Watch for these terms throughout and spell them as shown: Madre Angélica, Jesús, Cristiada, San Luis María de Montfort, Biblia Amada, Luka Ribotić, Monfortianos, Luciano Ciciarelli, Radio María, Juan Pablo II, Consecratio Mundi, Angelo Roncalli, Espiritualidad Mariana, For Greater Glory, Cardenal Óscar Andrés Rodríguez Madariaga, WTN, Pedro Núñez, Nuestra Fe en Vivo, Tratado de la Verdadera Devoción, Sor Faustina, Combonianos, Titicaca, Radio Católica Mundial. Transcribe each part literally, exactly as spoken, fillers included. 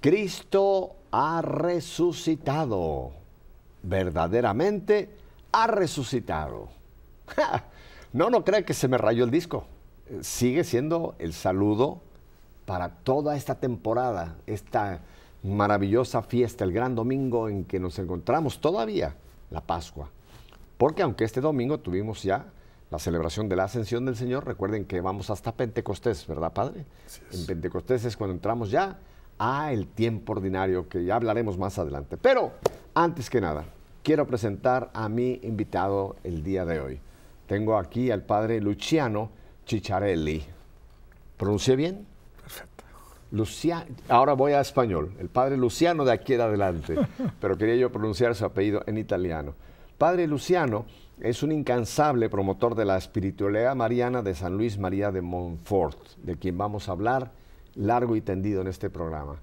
Cristo ha resucitado, verdaderamente ha resucitado. ¡Ja! No, no crea que se me rayó el disco. Sigue siendo el saludo para toda esta temporada, esta maravillosa fiesta, el gran domingo en que nos encontramos todavía, la Pascua. Porque aunque este domingo tuvimos ya la celebración de la Ascensión del Señor, recuerden que vamos hasta Pentecostés, ¿verdad, Padre? Así es. En Pentecostés es cuando entramos ya a el tiempo ordinario, que ya hablaremos más adelante. Pero, antes que nada, quiero presentar a mi invitado el día de hoy. Tengo aquí al padre Luciano Ciciarelli. ¿Pronuncié bien? Perfecto. Lucia... Ahora voy a español. El padre Luciano de aquí en adelante. Pero quería yo pronunciar su apellido en italiano. Padre Luciano es un incansable promotor de la espiritualidad mariana de San Luis María de Montfort, de quien vamos a hablar largo y tendido en este programa.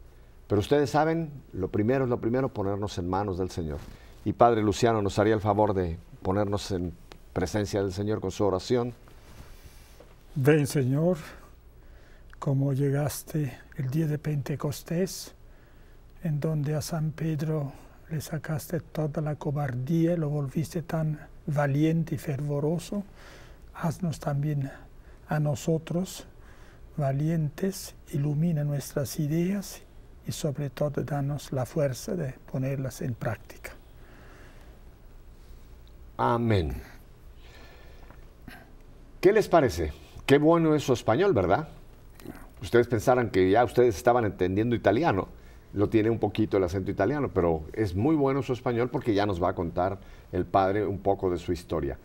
Pero ustedes saben, lo primero es lo primero, ponernos en manos del Señor. Y Padre Luciano, ¿nos haría el favor de ponernos en presencia del Señor con su oración? Ven, Señor, como llegaste el día de Pentecostés, en donde a San Pedro le sacaste toda la cobardía, lo volviste tan valiente y fervoroso, haznos también a nosotros valientes, ilumina nuestras ideas y sobre todo danos la fuerza de ponerlas en práctica. Amén. ¿Qué les parece? Qué bueno es su español, ¿verdad? Ustedes pensaran que ya ustedes estaban entendiendo italiano, lo tiene un poquito el acento italiano, pero es muy bueno su español porque ya nos va a contar el padre un poco de su historia.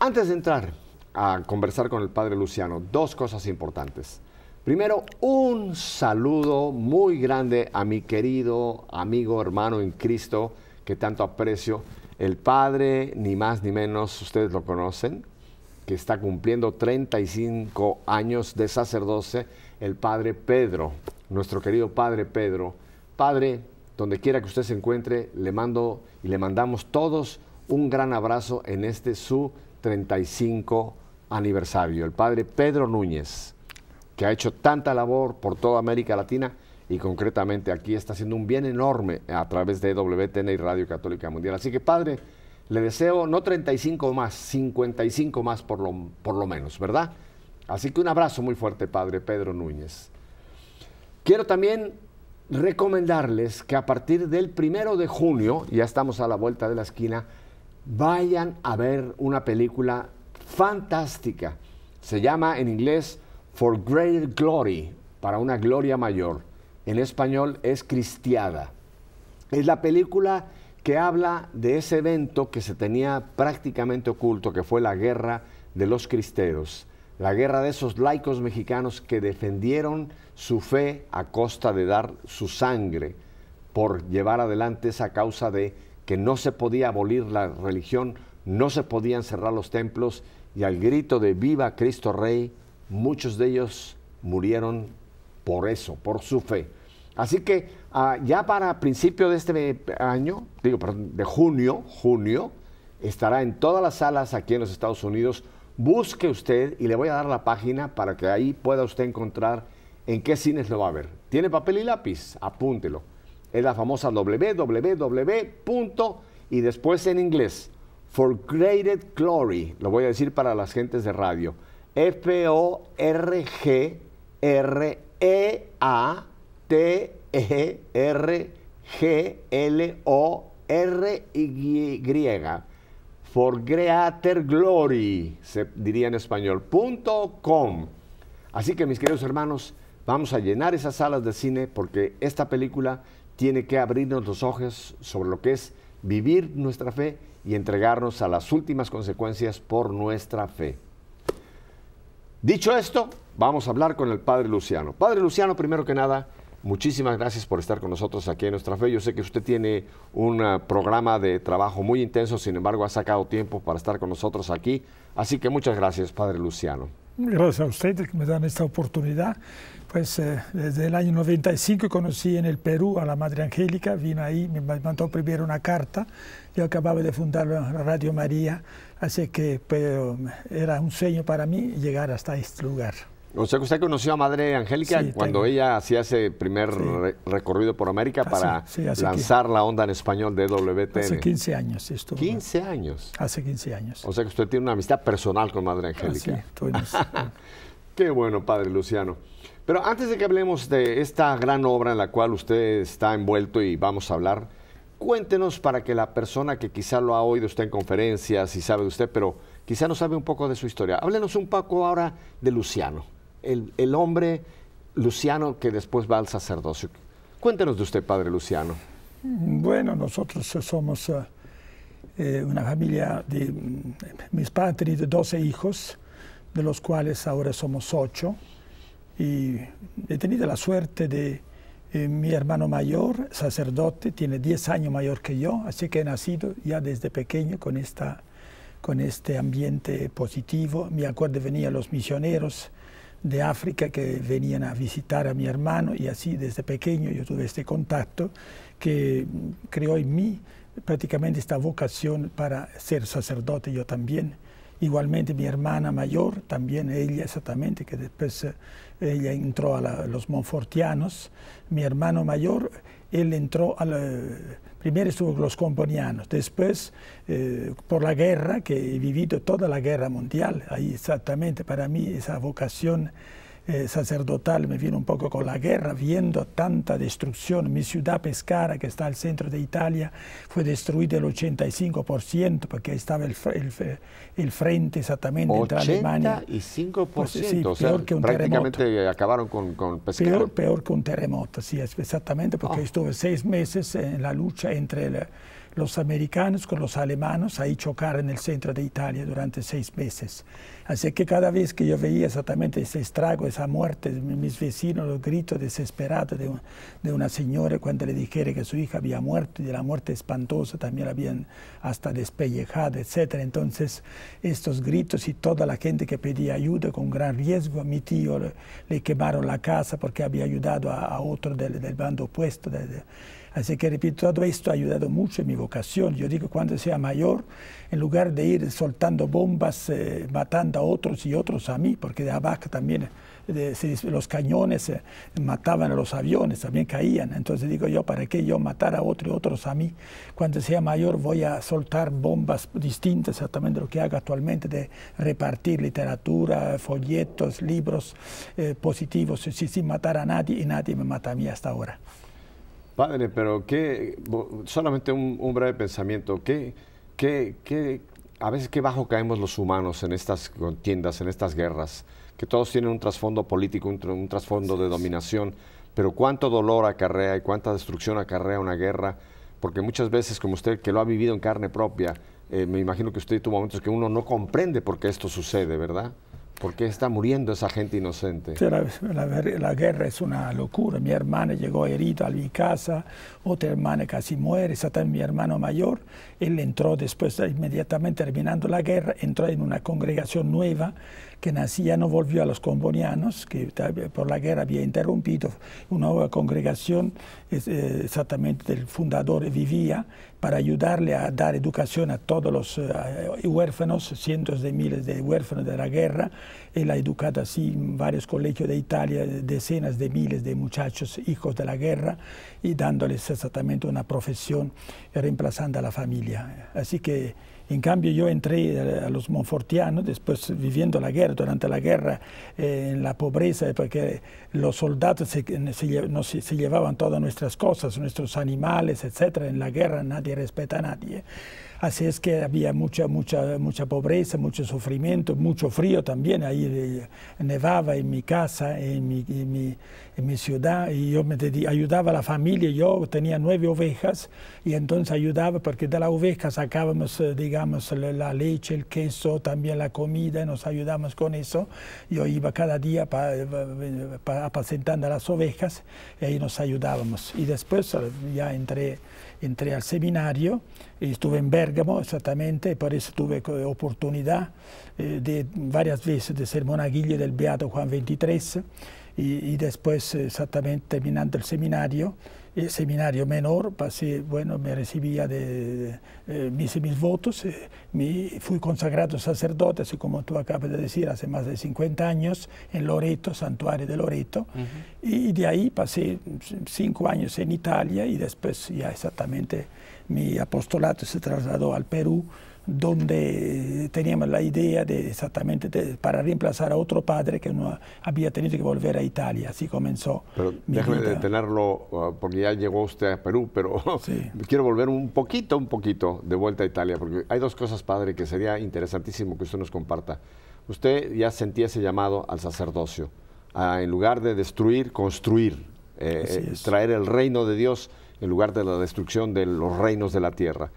Antes de entrar a conversar con el padre Luciano, dos cosas importantes. Primero, un saludo muy grande a mi querido amigo, hermano en Cristo, que tanto aprecio, el padre, ni más ni menos, ustedes lo conocen, que está cumpliendo treinta y cinco años de sacerdocio, el padre Pedro, nuestro querido padre Pedro. Padre, donde quiera que usted se encuentre, le mando y le mandamos todos un gran abrazo en este su treinta y cinco aniversario. El padre Pedro Núñez, que ha hecho tanta labor por toda América Latina y concretamente aquí está haciendo un bien enorme a través de W T N y Radio Católica Mundial. Así que, padre, le deseo no treinta y cinco más, cincuenta y cinco más por lo, por lo menos, ¿verdad? Así que un abrazo muy fuerte, padre Pedro Núñez. Quiero también recomendarles que a partir del primero de junio, ya estamos a la vuelta de la esquina, vayan a ver una película fantástica. Se llama en inglés For Greater Glory, para una gloria mayor. En español es Cristiada. Es la película que habla de ese evento que se tenía prácticamente oculto, que fue la guerra de los cristeros, la guerra de esos laicos mexicanos que defendieron su fe a costa de dar su sangre por llevar adelante esa causa de que no se podía abolir la religión, no se podían cerrar los templos, y al grito de Viva Cristo Rey, muchos de ellos murieron por eso, por su fe. Así que uh, ya para principio de este año, digo, perdón, de junio, junio, estará en todas las salas aquí en los Estados Unidos. Busque usted, y le voy a dar la página para que ahí pueda usted encontrar en qué cines lo va a ver. ¿Tiene papel y lápiz? Apúntelo. Es la famosa doble u doble u doble u punto y después en inglés, For Greater Glory, lo voy a decir para las gentes de radio, F O R G R E A T E R G L O R Y, For Greater Glory, se diría en español, punto com. Así que, mis queridos hermanos, vamos a llenar esas salas de cine porque esta película tiene que abrirnos los ojos sobre lo que es vivir nuestra fe y entregarnos a las últimas consecuencias por nuestra fe. Dicho esto, vamos a hablar con el padre Luciano. Padre Luciano, primero que nada, Muchísimas gracias por estar con nosotros aquí en Nuestra Fe. Yo sé que usted tiene un uh, programa de trabajo muy intenso, sin embargo ha sacado tiempo para estar con nosotros aquí. Así que muchas gracias, Padre Luciano. Gracias a ustedes que me dan esta oportunidad. Pues eh, desde el año noventa y cinco conocí en el Perú a la Madre Angélica, vino ahí, me mandó primero una carta. Yo acababa de fundar Radio María, así que pero, era un sueño para mí llegar hasta este lugar. O sea que usted conoció a Madre Angélica sí, cuando tengo. ella hacía ese primer sí. re recorrido por América ah, para sí, sí, lanzar que... la onda en español de W T N. Hace quince años estuvo. ¿quince años? Hace quince años. O sea que usted tiene una amistad personal con Madre Angélica. Ah, sí, tú eres... Qué bueno, Padre Luciano. Pero antes de que hablemos de esta gran obra en la cual usted está envuelto y vamos a hablar, cuéntenos para que la persona que quizá lo ha oído usted en conferencias y sabe de usted, pero quizá no sabe un poco de su historia. Háblenos un poco ahora de Luciano. El, el hombre Luciano que después va al sacerdocio. Cuéntenos de usted, Padre Luciano. Bueno, nosotros somos uh, eh, una familia de mis padres, de doce hijos, de los cuales ahora somos ocho. Y he tenido la suerte de eh, mi hermano mayor, sacerdote, tiene diez años mayor que yo, así que he nacido ya desde pequeño con, esta, con este ambiente positivo. Me acuerdo venían los misioneros de África que venían a visitar a mi hermano y así desde pequeño yo tuve este contacto que creó en mí prácticamente esta vocación para ser sacerdote yo también. Igualmente mi hermana mayor, también ella exactamente, que después ella entró a, la, a los Monfortianos. Mi hermano mayor, él entró a la, primero estuvo con los Combonianos, después eh, por la guerra, que he vivido toda la guerra mundial, ahí exactamente para mí esa vocación eh, sacerdotal me vino un poco con la guerra, viendo tanta destrucción. Mi ciudad Pescara, que está al centro de Italia, fue destruida el ochenta y cinco por ciento, porque estaba el, el, el frente exactamente entre Alemania. ochenta y cinco por ciento, pues, sí, o sea, que un prácticamente terremoto. Acabaron con, con Pescara. Peor, peor que un terremoto, sí, exactamente, porque oh. estuve seis meses en la lucha entre el, los americanos con los alemanes, ahí chocar en el centro de Italia durante seis meses. Así que cada vez que yo veía exactamente ese estrago, esa muerte de mis vecinos, los gritos desesperados de, de una señora cuando le dijera que su hija había muerto, y de la muerte espantosa también la habían hasta despellejado, etcétera. Entonces, estos gritos y toda la gente que pedía ayuda con gran riesgo, a mi tío le, le quemaron la casa porque había ayudado a, a otro del, del bando opuesto. De, de, Así que, repito, todo esto ha ayudado mucho en mi vocación. Yo digo, cuando sea mayor, en lugar de ir soltando bombas, eh, matando a otros y otros a mí, porque de abajo también de, se, los cañones eh, mataban a los aviones, también caían. Entonces digo yo, ¿para qué yo matar a otros y otros a mí? Cuando sea mayor voy a soltar bombas distintas, exactamente lo que hago actualmente, de repartir literatura, folletos, libros eh, positivos, sin, sin matar a nadie, y nadie me mata a mí hasta ahora. Padre, pero qué, solamente un, un breve pensamiento, ¿qué, qué, qué, a veces qué bajo caemos los humanos en estas contiendas, en estas guerras, que todos tienen un trasfondo político, un, un trasfondo de dominación, pero cuánto dolor acarrea y cuánta destrucción acarrea una guerra, porque muchas veces, como usted que lo ha vivido en carne propia, eh, me imagino que usted tuvo momentos que uno no comprende por qué esto sucede, ¿verdad? ¿Por qué está muriendo esa gente inocente? Sí, la, la, la guerra es una locura. Mi hermana llegó herida a mi casa, otra hermana casi muere, Satán, mi hermano mayor. Él entró después, inmediatamente terminando la guerra, entró en una congregación nueva que nacía, no volvió a los Combonianos, que por la guerra había interrumpido. Una nueva congregación, exactamente del fundador vivía, para ayudarle a dar educación a todos los uh, huérfanos, cientos de miles de huérfanos de la guerra. Él ha educado así en varios colegios de Italia, decenas de miles de muchachos, hijos de la guerra, y dándoles exactamente una profesión, reemplazando a la familia. Así que, en cambio, yo entré a los Monfortianos, después viviendo la guerra, durante la guerra, eh, en la pobreza, porque los soldados se, se, no, se, se llevaban todas nuestras cosas, nuestros animales, etcétera. En la guerra nadie respeta a nadie. Así es que había mucha, mucha, mucha pobreza, mucho sufrimiento, mucho frío también. Ahí nevaba en mi casa, en mi, en mi, en mi ciudad, y yo me ayudaba a la familia. Yo tenía nueve ovejas y entonces ayudaba porque de las ovejas sacábamos, digamos, la leche, el queso, también la comida, nos ayudamos con eso. Yo iba cada día pa, pa, apacentando a las ovejas y ahí nos ayudábamos. Y después ya entré, entré al seminario, y estuve en Bérgamo exactamente, por eso tuve oportunidad eh, de varias veces de ser monaguillo del Beato Juan veintitrés, y, y después exactamente terminando el seminario, el seminario menor, pasé, bueno, me recibía de, de, de mis, mis votos, eh, me fui consagrado sacerdote, así como tú acabas de decir, hace más de cincuenta años, en Loreto, santuario de Loreto, uh-huh. y de ahí pasé cinco años en Italia, y después ya exactamente mi apostolato se trasladó al Perú, donde teníamos la idea de exactamente de, para reemplazar a otro padre que no había tenido que volver a Italia. Así comenzó. Pero déjeme detenerlo, porque ya llegó usted a Perú, pero sí. Quiero volver un poquito, un poquito de vuelta a Italia, porque hay dos cosas, padre, que sería interesantísimo que usted nos comparta. Usted ya sentía ese llamado al sacerdocio, a, en lugar de destruir, construir, eh, traer el reino de Dios en lugar de la destrucción de los reinos de la tierra.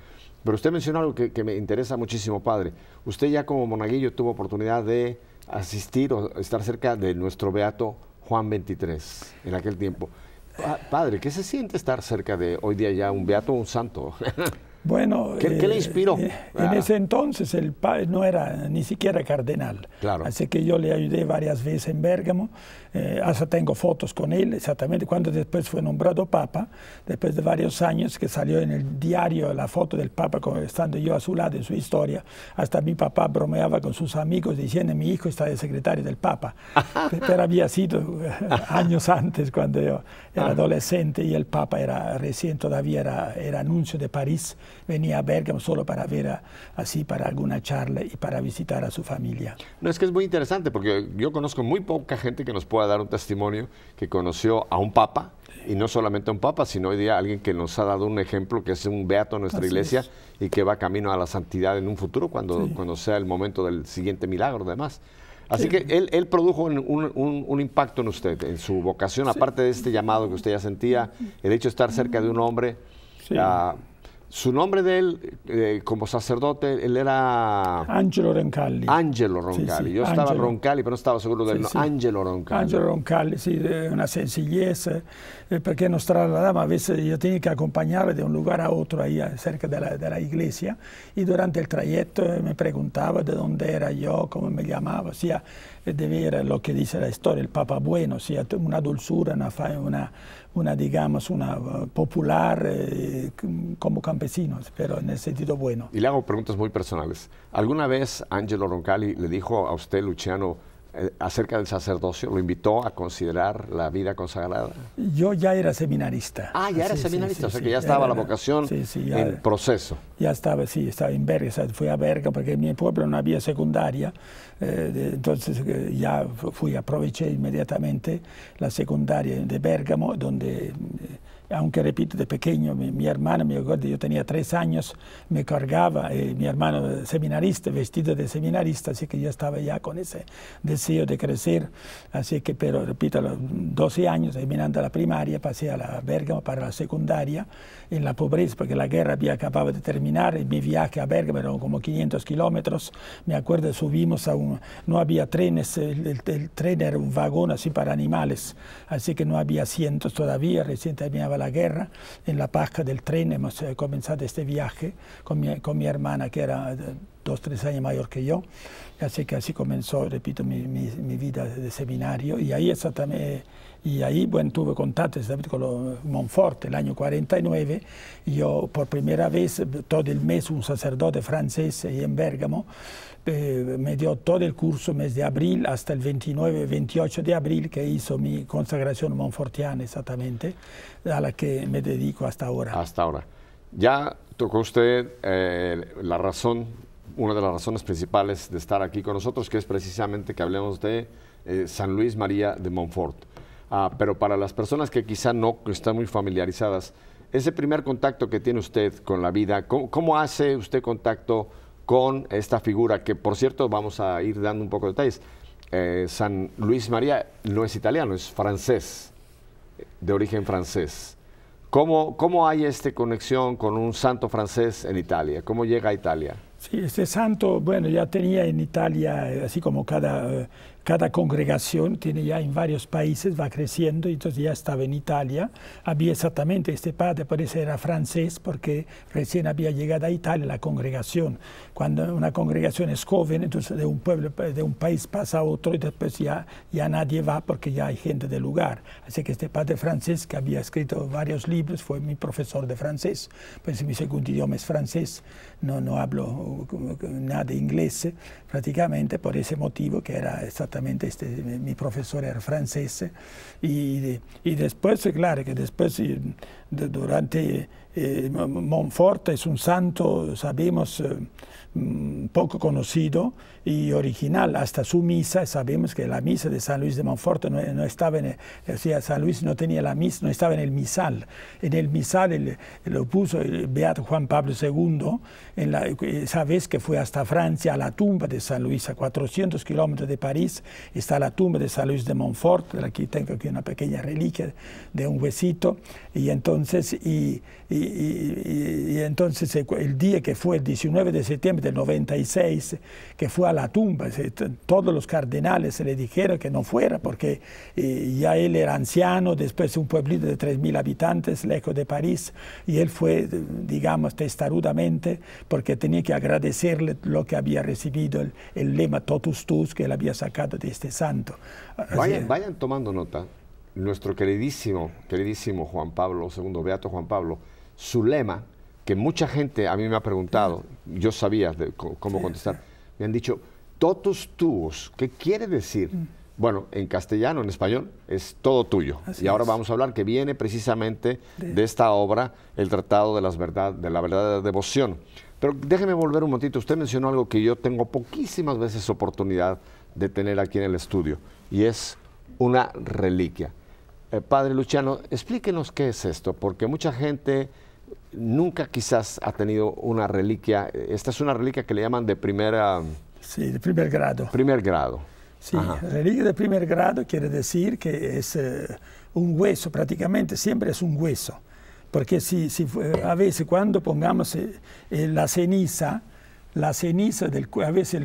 Pero usted mencionó algo que, que me interesa muchísimo, padre. Usted ya como monaguillo tuvo oportunidad de asistir o estar cerca de nuestro Beato Juan veintitrés en aquel tiempo. Pa padre, ¿qué se siente estar cerca de hoy día ya un beato o un santo? Bueno, ¿Qué, eh, ¿qué le inspiró? Eh, ah. En ese entonces el padre no era ni siquiera cardenal, claro. Así que yo le ayudé varias veces en Bérgamo, eh, hasta tengo fotos con él, exactamente cuando después fue nombrado papa, después de varios años que salió en el diario la foto del papa, con, estando yo a su lado en su historia, hasta mi papá bromeaba con sus amigos diciendo, mi hijo está de secretario del papa, pero había sido años antes cuando yo era adolescente y el papa era recién, todavía era, era anuncio de París. Venía a Bérgamo solo para ver a, así, para alguna charla y para visitar a su familia. No, es que es muy interesante porque yo conozco muy poca gente que nos pueda dar un testimonio que conoció a un papa, sí. Y no solamente a un papa, sino hoy día alguien que nos ha dado un ejemplo, que es un beato en nuestra así iglesia es. Y que va camino a la santidad en un futuro cuando, sí. Cuando sea el momento del siguiente milagro, además. Así sí. Que él, él produjo un, un, un impacto en usted, en su vocación, sí. Aparte de este llamado que usted ya sentía, el hecho de estar cerca de un hombre... Sí. Uh, Su nombre de él, eh, como sacerdote, él era... Angelo Roncalli. Angelo Roncalli. Sí, sí, Yo Angelo. estaba Roncalli, pero no estaba seguro del sí, sí. Angelo Roncalli. Angelo Roncalli, sí, de una sencillez, eh, porque nos trasladaba, a veces yo tenía que acompañarle de un lugar a otro, ahí cerca de la, de la iglesia, y durante el trayecto me preguntaba de dónde era yo, cómo me llamaba, o sea, debía ver lo que dice la historia, el Papa Bueno, o sea, una dulzura, una... una una, digamos, una popular, eh, como campesinos, pero en el sentido bueno. Y le hago preguntas muy personales. ¿Alguna vez Angelo Roncalli le dijo a usted, Luciano, eh, acerca del sacerdocio? ¿Lo invitó a considerar la vida consagrada? Yo ya era seminarista. Ah, ya era sí, seminarista, sí, sí, o sea sí, que ya estaba era, la vocación sí, sí, ya, en proceso. Ya estaba, sí, estaba en Berga, fui a Berga porque en mi pueblo no había secundaria. Eh, entonces eh, ya fui, aproveché inmediatamente la secundaria de Bérgamo, donde, eh, aunque repito, de pequeño, mi, mi hermano, mi acuerdo, yo tenía tres años, me cargaba, eh, mi hermano seminarista, vestido de seminarista, así que yo estaba ya con ese deseo de crecer, así que, pero repito, a los doce años, terminando la primaria, pasé a la Bérgamo para la secundaria, en la pobreza, porque la guerra había acabado de terminar, y mi viaje a Bérgamo eran como quinientos kilómetros, me acuerdo, subimos a un no había trenes, el, el, el tren era un vagón así para animales, así que no había asientos todavía, recién terminaba la guerra, en la paja del tren hemos eh, comenzado este viaje con mi, con mi hermana que era dos, tres años mayor que yo, así que así comenzó, repito, mi, mi, mi vida de seminario y ahí exactamente... Y ahí, bueno, tuve contacto con los Montfort, el año cuarenta y nueve, y yo por primera vez, todo el mes, un sacerdote francés ahí en Bérgamo, eh, me dio todo el curso, mes de abril, hasta el veintinueve, veintiocho de abril, que hizo mi consagración monfortiana, exactamente, a la que me dedico hasta ahora. Hasta ahora. Ya tocó usted eh, la razón, una de las razones principales de estar aquí con nosotros, que es precisamente que hablemos de eh, San Luis María de Montfort. Ah, pero para las personas que quizá no están muy familiarizadas, Ese primer contacto que tiene usted con la vida, ¿cómo, cómo hace usted contacto con esta figura? Que, por cierto, vamos a ir dando un poco de detalles. Eh, San Luis María no es italiano, es francés, de origen francés. ¿Cómo, cómo hay esta conexión con un santo francés en Italia? ¿Cómo llega a Italia? Sí, este santo, bueno, ya tenía en Italia, así como cada, cada congregación tiene ya en varios países, va creciendo, y entonces ya estaba en Italia. Había exactamente este padre, parece era francés, porque recién había llegado a Italia la congregación. Cuando una congregación es joven, entonces de un pueblo, de un país pasa a otro, y después ya, ya nadie va porque ya hay gente del lugar. Así que este padre francés, que había escrito varios libros, fue mi profesor de francés, pues mi segundo idioma es francés, no, no hablo nada inglés, prácticamente por ese motivo que era exactamente este, mi profesor era francés, y, y después, claro, que después durante eh, Montfort es un santo, sabemos, eh, poco conocido y original, hasta su misa, sabemos que la misa de San Luis de Montfort no, no estaba en, o sea, San Luis no tenía la misa, no estaba en el misal, en el misal el, lo puso el Beato Juan Pablo segundo, en la, esa vez que fue hasta Francia, a la tumba de San Luis, a cuatrocientos kilómetros de París, está la tumba de San Luis de Montfort, aquí tengo aquí una pequeña reliquia de un huesito, y entonces, y, y, y, y entonces el día que fue el diecinueve de septiembre del noventa y seis, que fue a la tumba, todos los cardenales se le dijeron que no fuera, porque eh, ya él era anciano, después un pueblito de tres mil habitantes, lejos de París, y él fue, digamos, testarudamente, porque tenía que agradecerle lo que había recibido, el, el lema Totus Tus, que él había sacado de este santo. Vayan, vayan tomando nota, nuestro queridísimo, queridísimo Juan Pablo segundo, Beato Juan Pablo, su lema, que mucha gente a mí me ha preguntado, sí, yo sabía de cómo contestar, sí, sí, me han dicho, Totus Tuus, ¿qué quiere decir? Mm. Bueno, en castellano, en español, es todo tuyo. Así y ahora es. Vamos a hablar que viene precisamente de, de esta obra, el Tratado de, las verdad, de la Verdadera Devoción. Pero déjeme volver un momentito. Usted mencionó algo que yo tengo poquísimas veces oportunidad de tener aquí en el estudio, y es una reliquia. Eh, padre Luciano, explíquenos qué es esto, porque mucha gente nunca quizás ha tenido una reliquia. Esta es una reliquia que le llaman de primera... Sí, de primer grado. Primer grado. Sí, ajá. Reliquia de primer grado quiere decir que es eh, un hueso, prácticamente siempre es un hueso. Porque si, si, a veces cuando pongamos eh, eh, la ceniza, la ceniza, del, a veces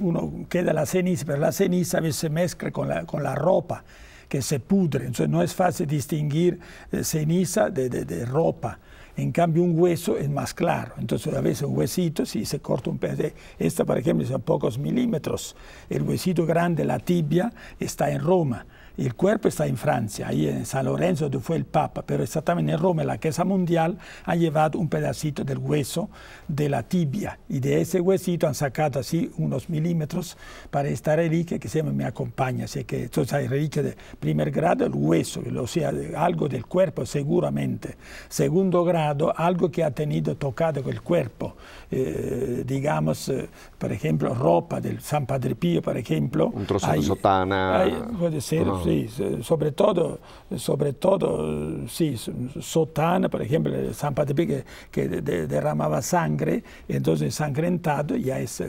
uno queda la ceniza, pero la ceniza a veces se mezcla con la, con la ropa, que se pudre. Entonces no es fácil distinguir eh, ceniza de, de, de ropa. En cambio, un hueso es más claro. Entonces, a veces un huesito, si se corta un pedazo, esta, por ejemplo, son pocos milímetros. El huesito grande, la tibia, está en Roma. El cuerpo está en Francia, ahí en San Lorenzo, donde fue el Papa, pero exactamente en Roma, en la Chiesa Mundial, han llevado un pedacito del hueso de la tibia, y de ese huesito han sacado así unos milímetros para esta reliquia que siempre me acompaña. Así que entonces hay reliquia de primer grado, el hueso, o sea, algo del cuerpo seguramente. Segundo grado, algo que ha tenido tocado con el cuerpo, eh, digamos, eh, por ejemplo, ropa del San Padre Pío, por ejemplo. Un trozo hay, de sotana. Hay, puede ser. No. Sí, sobre todo, sobre todo, sí, sotana, por ejemplo, San Padre Pío que, que de, de, derramaba sangre, entonces ensangrentado ya es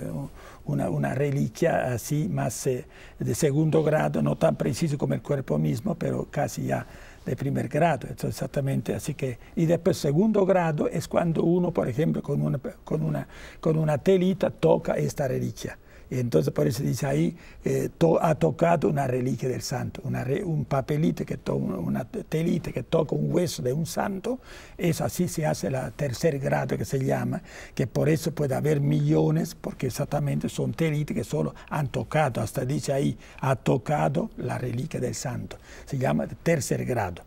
una, una reliquia así más eh, de segundo grado, no tan preciso como el cuerpo mismo, pero casi ya de primer grado, entonces exactamente, así que, y después segundo grado es cuando uno, por ejemplo, con una, con una, con una telita toca esta reliquia. Entonces, por eso dice ahí, eh, to, ha tocado una reliquia del santo, una re, un papelito, que to, una telita que toca un hueso de un santo, es así se hace el tercer grado que se llama, que por eso puede haber millones, porque exactamente son telitas que solo han tocado, hasta dice ahí, ha tocado la reliquia del santo, se llama tercer grado.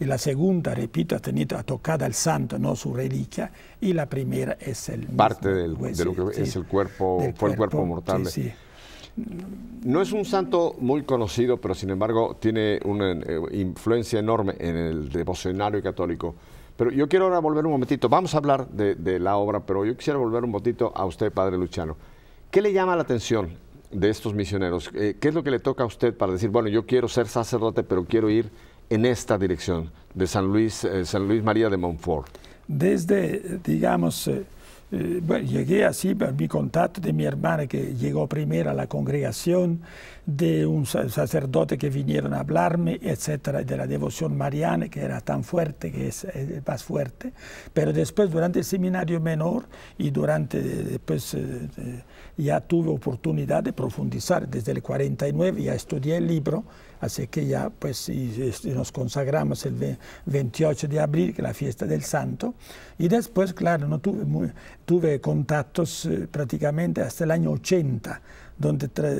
Y la segunda, repito, ha tenido tocada al santo, no su reliquia, y la primera es el parte del, pues, de lo que sí, es el cuerpo, fue cuerpo, el cuerpo mortal. Sí, sí. No es un santo muy conocido, pero sin embargo tiene una eh, influencia enorme en el devocionario católico. Pero yo quiero ahora volver un momentito, vamos a hablar de, de la obra, pero yo quisiera volver un momentito a usted, padre Luciano. ¿Qué le llama la atención de estos misioneros? Eh, ¿Qué es lo que le toca a usted para decir, bueno, yo quiero ser sacerdote, pero quiero ir en esta dirección de San Luis, eh, San Luis María de Montfort? Desde, digamos, eh, eh, bueno, llegué así por mi contacto de mi hermana, que llegó primero a la congregación, de un sacerdote que vinieron a hablarme, etcétera, de la devoción mariana, que era tan fuerte, que es eh, más fuerte. Pero después, durante el seminario menor y durante, después, eh, eh, ya tuve oportunidad de profundizar. Desde el cuarenta y nueve ya estudié el libro, así que ya, pues, y, y nos consagramos el veintiocho de abril, que es la fiesta del santo. Y después, claro, no tuve, muy, tuve contactos eh, prácticamente hasta el año ochenta, donde, tra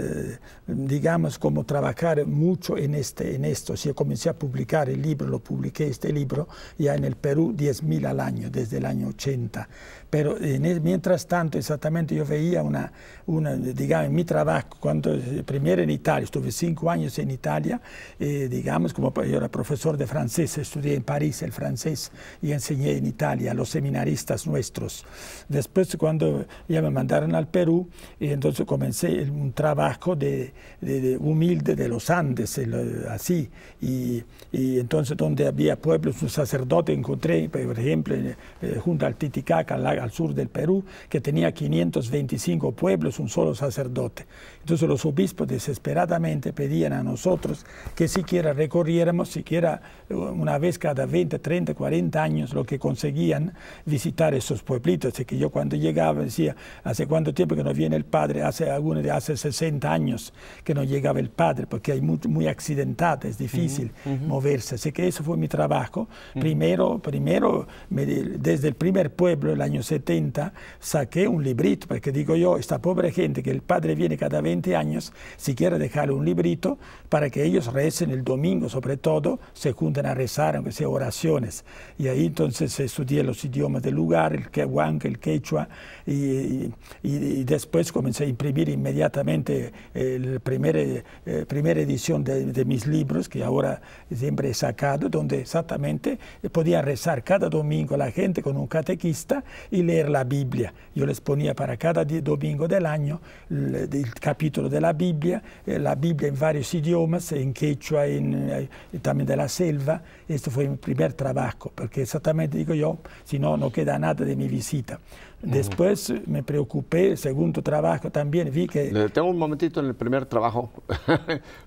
digamos, como trabajar mucho en, este, en esto. Si yo comencé a publicar el libro, lo publiqué este libro, ya en el Perú, diez mil al año, desde el año ochenta. Pero en el, mientras tanto, exactamente, yo veía una, una, digamos, en mi trabajo, cuando primero en Italia, estuve cinco años en Italia, eh, digamos, como yo era profesor de francés, estudié en París el francés y enseñé en Italia a los seminaristas nuestros. Después, cuando ya me mandaron al Perú, y entonces comencé un trabajo de, de, de humilde de los Andes, el, así, y, y entonces donde había pueblos, un sacerdote encontré, por ejemplo, eh, junto al Titicaca, al, al sur del Perú, que tenía quinientos veinticinco pueblos, un solo sacerdote. Entonces los obispos desesperadamente pedían a nosotros que siquiera recorriéramos, siquiera una vez cada veinte, treinta, cuarenta años, lo que conseguían visitar esos pueblitos. Así que yo, cuando llegaba, decía, ¿hace cuánto tiempo que no viene el padre? Hace algunos de hace sesenta años que no llegaba el padre, porque hay muy, muy accidentado, es difícil uh-huh, uh-huh. moverse. Así que eso fue mi trabajo. Uh-huh. Primero, primero me, desde el primer pueblo, el año setenta, saqué un librito, porque digo yo, esta pobre gente que el padre viene cada veinte años, si quiere dejarle un librito para que ellos recen el domingo, sobre todo, se juntan a rezar, aunque sea oraciones. Y ahí entonces estudié los idiomas del lugar, el huanca, el quechua, y, y, y después comencé a imprimir inmediatamente inmediatamente eh, la primera, eh, primera edición de, de mis libros, que ahora siempre he sacado, donde exactamente podía rezar cada domingo la gente con un catequista y leer la Biblia. Yo les ponía para cada domingo del año el, el capítulo de la Biblia, eh, la Biblia en varios idiomas, en quechua, en, eh, también de la selva. Esto fue mi primer trabajo, porque exactamente digo yo, si no, no queda nada de mi visita. Después me preocupé, segundo trabajo también vi que... Le tengo un momentito en el primer trabajo.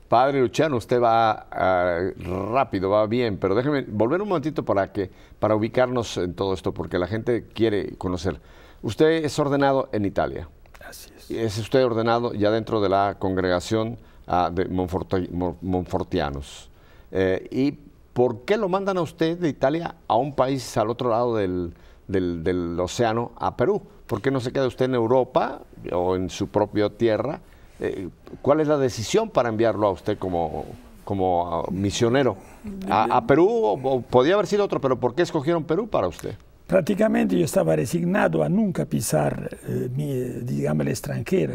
Padre Luciano, usted va uh, rápido, va bien, pero déjeme volver un momentito para, que, para ubicarnos en todo esto, porque la gente quiere conocer. Usted es ordenado en Italia. Así es. Es usted ordenado ya dentro de la congregación uh, de Monforti, Monfortianos. Eh, ¿Y por qué lo mandan a usted de Italia a un país al otro lado del... Del, del océano a Perú? ¿Por qué no se queda usted en Europa o en su propia tierra? Eh, ¿Cuál es la decisión para enviarlo a usted como, como misionero? ¿A, a Perú? O, o podía haber sido otro, pero ¿por qué escogieron Perú para usted? Prácticamente yo estaba resignado a nunca pisar, eh, mi, digamos, el extranjero.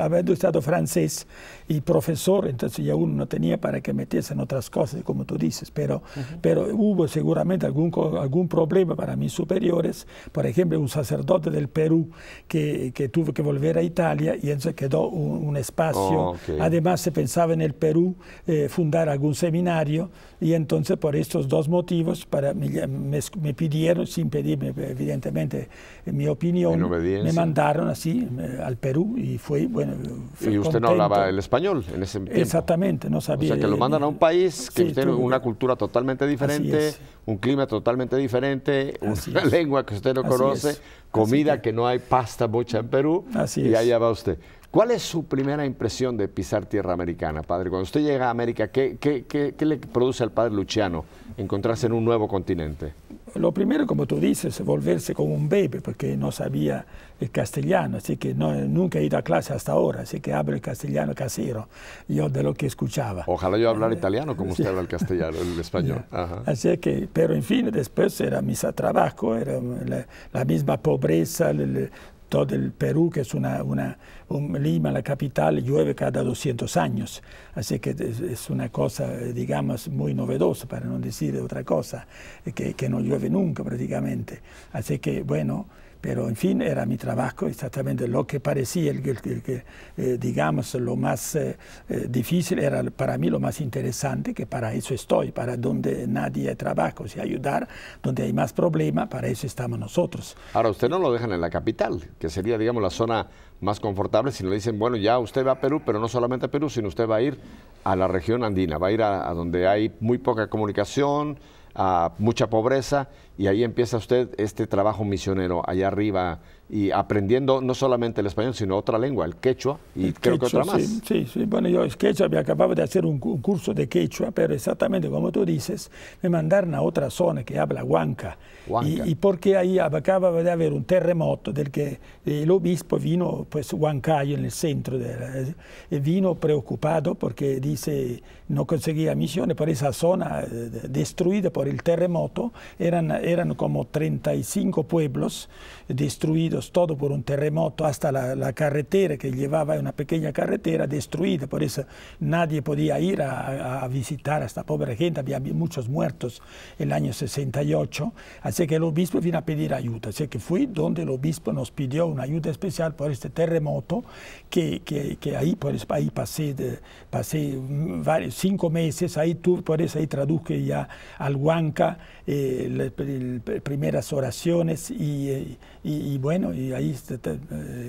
Habiendo estado francés y profesor, entonces ya uno no tenía para que meterse en otras cosas, como tú dices. Pero, uh-huh. pero hubo seguramente algún, algún problema para mis superiores. Por ejemplo, un sacerdote del Perú que, que tuvo que volver a Italia, y entonces quedó un, un espacio. Oh, okay. Además, se pensaba en el Perú eh, fundar algún seminario, y entonces por estos dos motivos para, me, me, me pidieron, sin pedir evidentemente mi opinión, me mandaron así al Perú, y fue bueno. Fue y usted contento. No hablaba el español en ese tiempo. Exactamente, no sabía. O sea, que lo mandan a un país que sí, tiene tú, una cultura totalmente diferente, un clima totalmente diferente, así una es. Lengua que usted no así conoce, es. Comida que... que no hay pasta bocha en Perú, así y es. Allá va usted. ¿Cuál es su primera impresión de pisar tierra americana, padre? Cuando usted llega a América, ¿qué, qué, qué, qué le produce al padre Luciano encontrarse en un nuevo continente? Lo primero, como tú dices, volverse como un bebé, porque no sabía el castellano, así que no, nunca he ido a clase hasta ahora, así que hablo el castellano casero, yo de lo que escuchaba. Ojalá yo hablara eh, italiano como sí. usted habla el castellano, el español. Yeah. Ajá. Así que, pero en fin, después era mi trabajo, era la, la misma pobreza, el, todo el Perú, que es una... una Un Lima, la capital, llueve cada doscientos años, así que es una cosa, digamos, muy novedosa, para no decir otra cosa, que, que no llueve nunca prácticamente. Así que, bueno, Pero, en fin, era mi trabajo exactamente lo que parecía, el, el, el, eh, digamos, lo más eh, eh, difícil, era para mí lo más interesante, que para eso estoy, para donde nadie trabaja, o sea, ayudar donde hay más problemas, para eso estamos nosotros. Ahora, usted no lo dejan en la capital, que sería, digamos, la zona más confortable, si le dicen, bueno, ya usted va a Perú, pero no solamente a Perú, sino usted va a ir a la región andina, va a ir a, a donde hay muy poca comunicación, a mucha pobreza, y ahí empieza usted este trabajo misionero allá arriba y aprendiendo no solamente el español sino otra lengua, el quechua y el creo quechua, que otra sí, más. Sí, sí, bueno, yo el quechua, me acababa de hacer un, un curso de quechua, pero exactamente como tú dices, me mandaron a otra zona que habla huanca, huanca. Y, y porque ahí acababa de haber un terremoto del que el obispo vino, pues huancayo en el centro, de la, vino preocupado porque dice no conseguía misiones por esa zona destruida por el terremoto, eran, eran como treinta y cinco pueblos destruidos, todo por un terremoto, hasta la, la carretera que llevaba, una pequeña carretera destruida, por eso nadie podía ir a, a visitar a esta pobre gente, había muchos muertos el año sesenta y ocho, así que el obispo vino a pedir ayuda, así que fui donde el obispo nos pidió una ayuda especial por este terremoto, que, que, que ahí, por eso, ahí pasé, de, pasé varios, cinco meses, ahí tú, por eso ahí traduje ya al huanca, eh, le, primeras oraciones y, y, y bueno, y ahí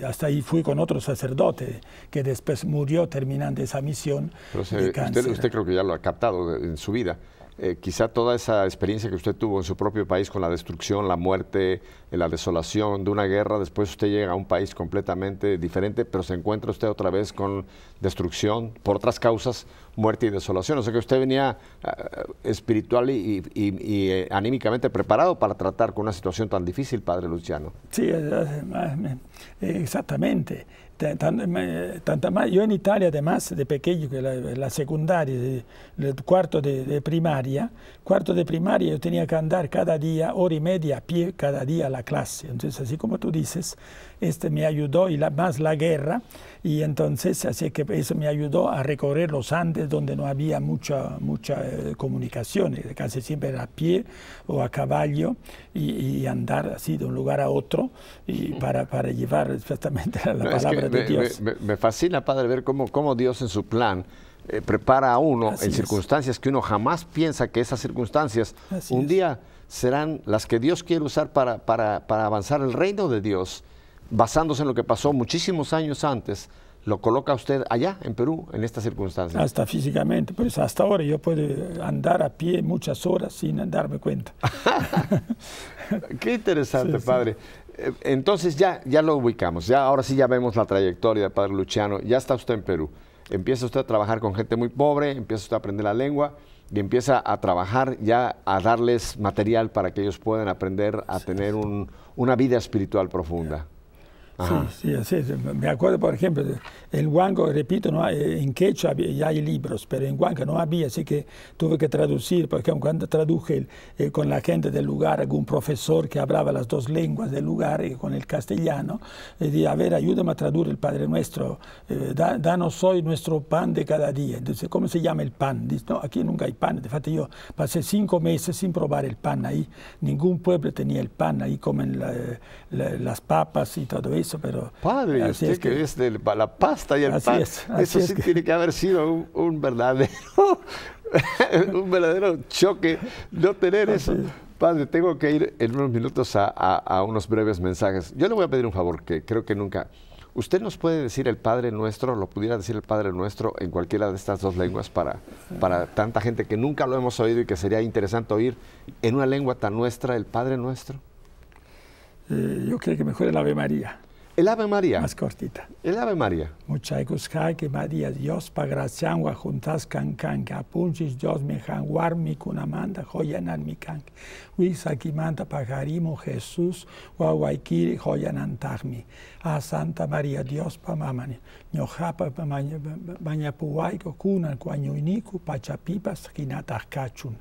hasta ahí fui con otro sacerdote que después murió terminando esa misión. Entonces, de cáncer. Usted, usted creo que ya lo ha captado en su vida. Eh, quizá toda esa experiencia que usted tuvo en su propio país con la destrucción, la muerte, la desolación de una guerra, después usted llega a un país completamente diferente, pero se encuentra usted otra vez con destrucción por otras causas, muerte y desolación. O sea que usted venía uh, espiritual y, y, y, y eh, anímicamente preparado para tratar con una situación tan difícil, padre Luciano. Sí, exactamente. Tanto más, yo en Italia, además de pequeño, que la, la secundaria, el cuarto de, de primaria, cuarto de primaria yo tenía que andar cada día, hora y media a pie, cada día a la clase. Entonces, así como tú dices, este me ayudó, y la, más la guerra, y entonces, así que eso me ayudó a recorrer los Andes, donde no había mucha, mucha eh, comunicación, casi siempre era a pie o a caballo, y, y andar así de un lugar a otro, y para, para llevar exactamente la no, palabra. Es que Me, me, me fascina, padre, ver cómo, cómo Dios en su plan eh, prepara a uno Así en es. circunstancias que uno jamás piensa que esas circunstancias Así un es. día serán las que Dios quiere usar para, para, para avanzar el reino de Dios, basándose en lo que pasó muchísimos años antes. Lo coloca usted allá, en Perú, en estas circunstancias. Hasta físicamente, pues hasta ahora yo puedo andar a pie muchas horas sin darme cuenta. Qué interesante, sí, padre. Sí. Entonces ya, ya lo ubicamos, ya ahora sí ya vemos la trayectoria de padre Luciano, ya está usted en Perú. Empieza usted a trabajar con gente muy pobre, empieza usted a aprender la lengua y empieza a trabajar ya a darles material para que ellos puedan aprender a sí, tener sí. Un, una vida espiritual profunda. Yeah. Sí, sí, sí, me acuerdo, por ejemplo, el huanco, repito, no hay, en quechua ya hay libros, pero en huanca no había, así que tuve que traducir, porque cuando traduje eh, con la gente del lugar, algún profesor que hablaba las dos lenguas del lugar, eh, con el castellano, eh, dije, a ver, ayúdame a traducir el Padre Nuestro, eh, da, danos hoy nuestro pan de cada día. Entonces, ¿cómo se llama el pan? Dice, no, aquí nunca hay pan. De hecho, yo pasé cinco meses sin probar el pan ahí, ningún pueblo tenía el pan, ahí comen la, la, las papas y todo eso. Pero padre, usted es que, que es de la pasta y el pan, es, eso sí es que... tiene que haber sido un, un verdadero un verdadero choque no tener así eso. Es. Padre, tengo que ir en unos minutos a, a, a unos breves mensajes. Yo le voy a pedir un favor que creo que nunca... ¿Usted nos puede decir el Padre Nuestro, lo pudiera decir el Padre Nuestro en cualquiera de estas dos lenguas para, para tanta gente que nunca lo hemos oído y que sería interesante oír en una lengua tan nuestra el Padre Nuestro? Eh, yo creo que mejor el Ave María. El Ave María. Más cortita. El Ave María. Muchai cuscai que María Dios pagracian juntas cancan que apunchis Dios mejan warmi kunamanda joyanan mikan. Huixakimanta pajarimo Jesús huahuaikiri joyanantagmi. A Santa María Dios pamamani. Ñojapa bañapuhuaico kunan cuañuiniku pachapipas jinatajkachun.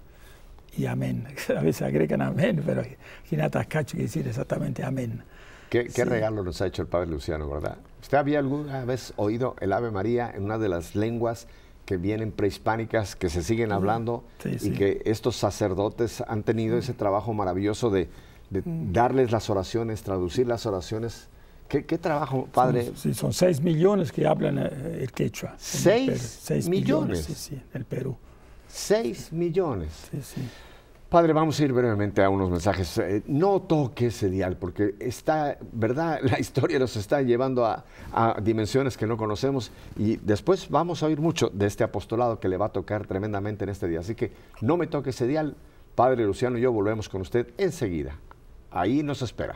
Y amén. A veces agregan amén, pero jinatajkachu quiere decir exactamente amén. Qué, qué sí. regalo nos ha hecho el padre Luciano, ¿verdad? ¿Usted había alguna vez oído el Ave María en una de las lenguas que vienen prehispánicas, que se siguen hablando sí, sí. y que estos sacerdotes han tenido sí. ese trabajo maravilloso de de mm. darles las oraciones, traducir las oraciones. ¿Qué, qué trabajo, padre? Son, sí, son seis millones que hablan el quechua. ¿Seis, el seis millones? millones sí, sí, en el Perú. Seis millones. Sí, sí. Padre, vamos a ir brevemente a unos mensajes. Eh, no toque ese dial, porque está, ¿verdad? La historia nos está llevando a, a dimensiones que no conocemos, y después vamos a oír mucho de este apostolado que le va a tocar tremendamente en este día. Así que no me toque ese dial. Padre Luciano y yo volvemos con usted enseguida. Ahí nos espera.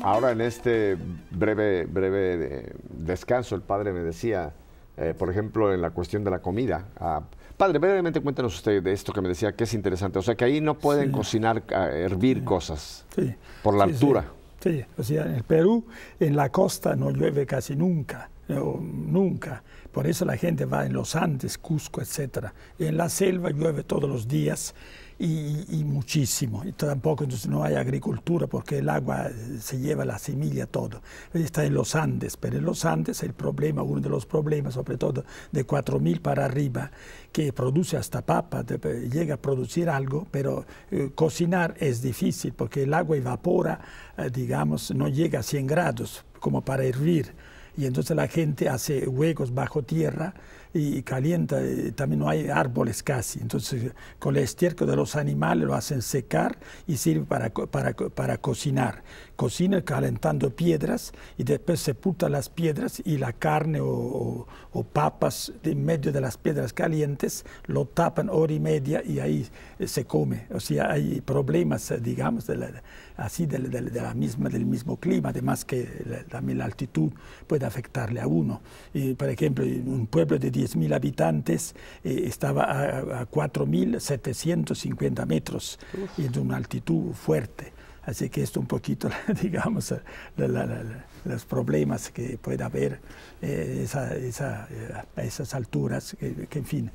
Ahora en este breve, breve descanso, el padre me decía, eh, por ejemplo, en la cuestión de la comida. Ah, padre, brevemente cuéntanos usted de esto que me decía, que es interesante. O sea, que ahí no pueden sí. cocinar, hervir sí. cosas sí. por la sí, altura. Sí. sí, o sea, en el Perú, en la costa no llueve casi nunca, o nunca. Por eso la gente va en los Andes, Cusco, etcétera. En la selva llueve todos los días. Y, y muchísimo, y tampoco entonces no hay agricultura porque el agua se lleva la semilla, todo. Está en los Andes, pero en los Andes el problema, uno de los problemas, sobre todo de cuatro mil para arriba, que produce hasta papa, de, llega a producir algo, pero eh, cocinar es difícil porque el agua evapora, eh, digamos, no llega a cien grados como para hervir. Y entonces la gente hace huecos bajo tierra y calienta, y también no hay árboles casi. Entonces con el estiércol de los animales lo hacen secar y sirve para, para, para cocinar. Cocina calentando piedras y después sepulta las piedras y la carne o, o, o papas en medio de las piedras calientes lo tapan hora y media y ahí se come. O sea, hay problemas, digamos, de la, así de, de, de la misma, del mismo clima, además que la, también la altitud puede afectarle a uno. Y, por ejemplo, un pueblo de diez mil habitantes eh, estaba a, a cuatro mil setecientos cincuenta metros Uf. y en una altitud fuerte. Así que esto un poquito, digamos, la, la, la, los problemas que puede haber eh, esa, esa, a esas alturas, que, que en fin,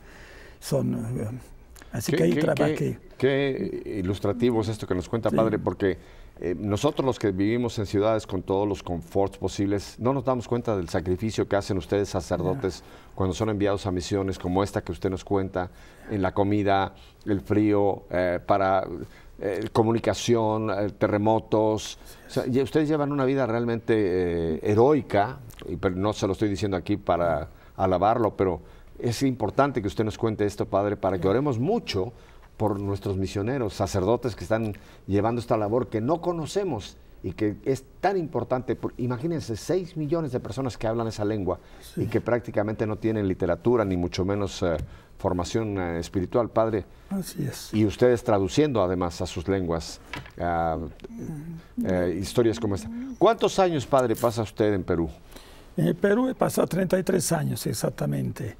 son... Eh, así que ahí trabaja que... Qué ilustrativo es esto que nos cuenta, sí. padre, porque eh, nosotros los que vivimos en ciudades con todos los conforts posibles, no nos damos cuenta del sacrificio que hacen ustedes sacerdotes yeah. cuando son enviados a misiones como esta que usted nos cuenta, en la comida, el frío, eh, para... Eh, comunicación, eh, terremotos, o sea, y ustedes llevan una vida realmente eh, heroica, y, pero no se lo estoy diciendo aquí para alabarlo, pero es importante que usted nos cuente esto, padre, para que oremos mucho por nuestros misioneros, sacerdotes que están llevando esta labor que no conocemos y que es tan importante. Por, imagínense, seis millones de personas que hablan esa lengua sí. y que prácticamente no tienen literatura, ni mucho menos... Eh, formación eh, espiritual, padre. Así es. Y ustedes traduciendo además a sus lenguas uh, eh, historias como esta. ¿Cuántos años, padre, pasa usted en Perú? En el Perú he pasado treinta y tres años exactamente.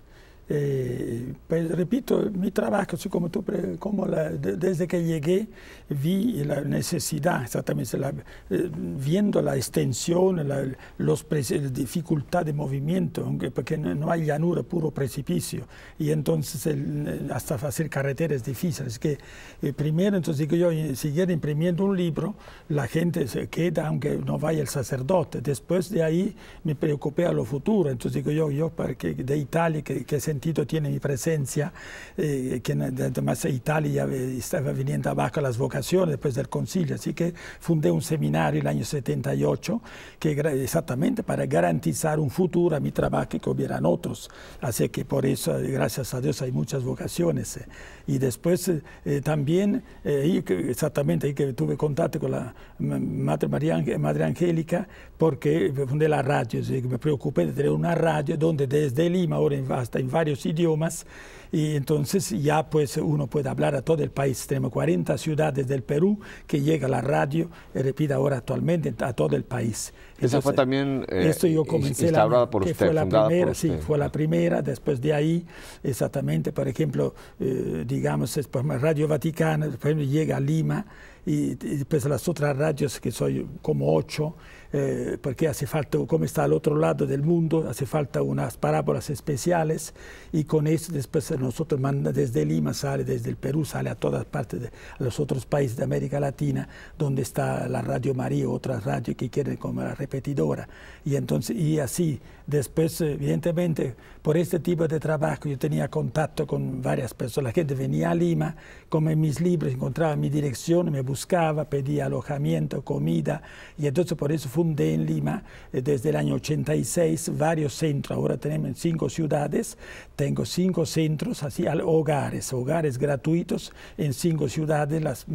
Eh, pues, repito, mi trabajo, así como tú, como la, de, desde que llegué, vi la necesidad, exactamente, la, eh, viendo la extensión, la, los pre, la dificultad de movimiento, aunque, porque no, no hay llanura, puro precipicio, y entonces el, hasta hacer carreteras difíciles. Que eh, primero, entonces digo yo, siguiera imprimiendo un libro, la gente se queda, aunque no vaya el sacerdote. Después de ahí me preocupé a lo futuro, entonces digo yo, yo para que, de Italia, que, que se sentido tiene mi presencia, eh, que además Italia estaba viniendo abajo las vocaciones después del concilio, así que fundé un seminario el año setenta y ocho, que exactamente para garantizar un futuro a mi trabajo que hubieran otros, así que por eso, gracias a Dios, hay muchas vocaciones. Y después eh, también, eh, exactamente ahí que tuve contacto con la Madre, María, Madre Angélica, porque fundé la radio, así que me preocupé de tener una radio donde desde Lima, ahora hasta en Valle varios idiomas, y entonces ya pues uno puede hablar a todo el país. Tenemos cuarenta ciudades del Perú que llega la radio, repito ahora actualmente, a todo el país. Entonces, esa fue también eh, esto yo comencé instaurada por usted, fue la primera, por usted. Sí, fue la primera. Después de ahí, exactamente, por ejemplo, eh, digamos, Radio Vaticana, por ejemplo, llega a Lima, y, y pues las otras radios que soy como ocho, eh, porque hace falta, como está al otro lado del mundo, hace falta unas parábolas especiales, y con eso después nosotros mandamos desde Lima, sale desde el Perú, sale a todas partes, de, a los otros países de América Latina, donde está la Radio María, otras radios que quieren como la repetidora, y entonces, y así, después evidentemente por este tipo de trabajo yo tenía contacto con varias personas, la gente venía a Lima, como en mis libros, encontraba mi dirección, me buscaba, pedía alojamiento, comida, y entonces por eso fundé en Lima eh, desde el año ochenta y seis varios centros. Ahora tenemos cinco ciudades, tengo cinco centros, así hogares, hogares gratuitos en cinco ciudades, las,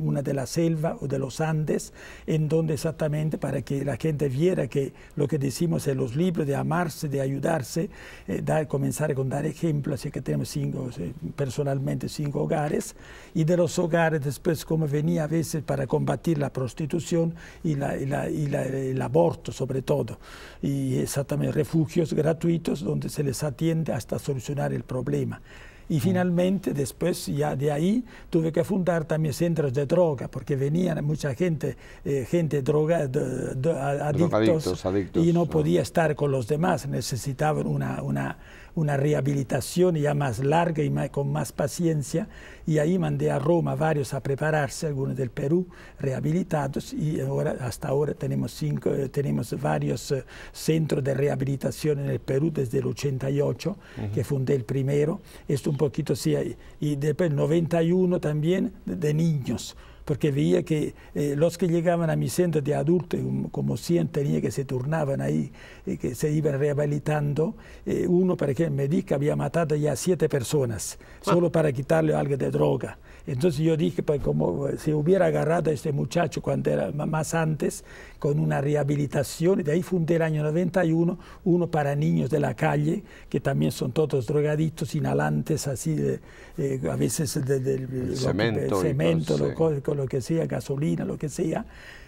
una de la selva o de los Andes, en donde exactamente para que la gente viera que lo que decimos en los libros de amarse, de ayudarse, eh, dar, comenzar con dar ejemplo, así que tenemos cinco, eh, personalmente cinco hogares, y de los hogares después como venía a veces para combatir la prostitución y, la, y, la, y la, el aborto sobre todo, y exactamente refugios gratuitos donde se les atiende hasta solucionar el problema. Y finalmente, después ya de ahí, tuve que fundar también centros de droga, porque venían mucha gente, eh, gente droga, de, de, adictos, adictos, adictos, y no podía estar con los demás, necesitaban una, una, una rehabilitación ya más larga y más, con más paciencia, y ahí mandé a Roma varios a prepararse, algunos del Perú rehabilitados, y ahora, hasta ahora tenemos, cinco, eh, tenemos varios eh, centros de rehabilitación en el Perú desde el ochenta y ocho, uh-huh. que fundé el primero, esto un poquito sí, y después noventa y uno también de, de niños, porque veía que eh, los que llegaban a mi centro de adultos, como cien tenía que se turnaban ahí, eh, que se iban rehabilitando. Eh, uno, por ejemplo, me dijo que había matado ya siete personas, ah. solo para quitarle algo de droga. Entonces yo dije, pues como si hubiera agarrado a este muchacho cuando era más antes, con una rehabilitación, y de ahí fundé el año noventa y uno, uno para niños de la calle, que también son todos drogadictos, inhalantes, así, de, eh, a veces del de, de, cemento, que, cemento lo, con lo que sea, gasolina, lo que sea.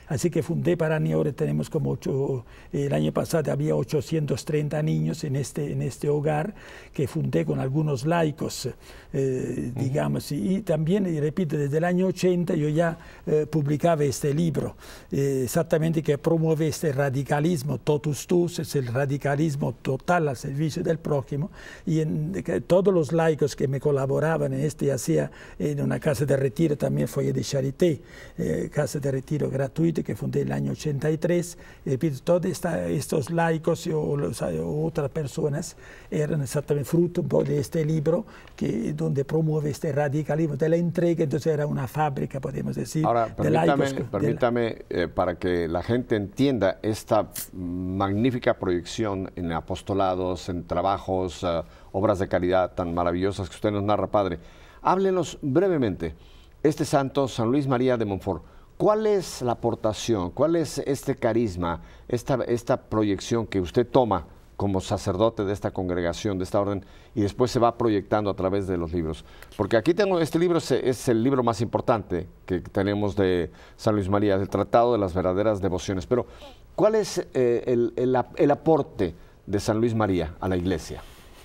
Así que fundé para niños, ahora tenemos como ocho, el año pasado había ochocientos treinta niños en este, en este hogar que fundé con algunos laicos, eh, uh-huh. digamos, y, y también, y repito, desde el año ochenta yo ya eh, publicaba este libro, eh, exactamente que promueve este radicalismo, totus tus, es el radicalismo total al servicio del prójimo, y en, que todos los laicos que me colaboraban en este, hacía en una casa de retiro, también fue de Charité, eh, casa de retiro gratuita, que fundé el año ochenta y tres, eh, todos esta, estos laicos o, los, o otras personas eran exactamente fruto de este libro que, donde promueve este radicalismo de la entrega, entonces era una fábrica, podemos decir. Ahora, permítame, de laicos, permítame de la... eh, para que la gente entienda esta magnífica proyección en apostolados, en trabajos, eh, obras de caridad tan maravillosas que usted nos narra, padre. Háblenos brevemente, este santo, San Luis María de Montfort, ¿cuál es la aportación, cuál es este carisma, esta, esta proyección que usted toma como sacerdote de esta congregación, de esta orden, y después se va proyectando a través de los libros? Porque aquí tengo, este libro es, es el libro más importante que tenemos de San Luis María, el Tratado de las Verdaderas Devociones. Pero, ¿cuál es eh, el, el, el aporte de San Luis María a la Iglesia?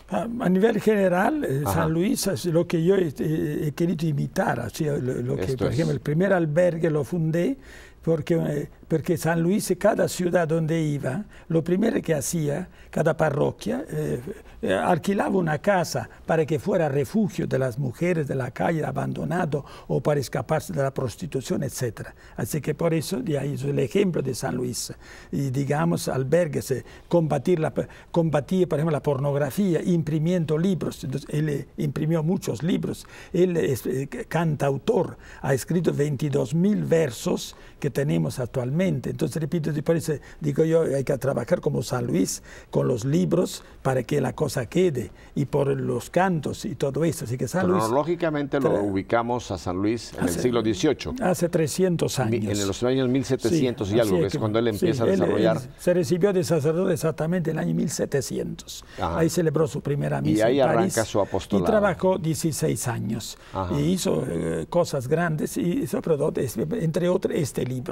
A nivel general, eh, San Luis es lo que yo he, he, he querido imitar, o sea, lo, lo que, por ejemplo, el primer albergue lo fundé porque... Eh, porque San Luis, cada ciudad donde iba, lo primero que hacía, cada parroquia, eh, eh, alquilaba una casa para que fuera refugio de las mujeres de la calle, abandonado, o para escaparse de la prostitución, etcétera. Así que por eso, de ahí es el ejemplo de San Luis. Y digamos, albergues, combatir, la, combatir, por ejemplo, la pornografía, imprimiendo libros. Entonces, él eh, imprimió muchos libros. Él es eh, cantautor, ha escrito veintidós mil versos que tenemos actualmente. Entonces, repito, por eso digo yo, hay que trabajar como San Luis, con los libros para que la cosa quede, y por los cantos y todo eso. Así que San Luis, cronológicamente lo ubicamos a San Luis en hace, el siglo dieciocho. Hace trescientos años. En los años mil setecientos, sí, y algo, es que, cuando él empieza, sí, a desarrollar. Él, él se recibió de sacerdote exactamente en el año mil setecientos. Ajá. Ahí celebró su primera misa. Y ahí en París, arranca su apostolado. Y trabajó dieciséis años. Ajá. Y hizo eh, cosas grandes, y sobre todo, entre otros, este libro.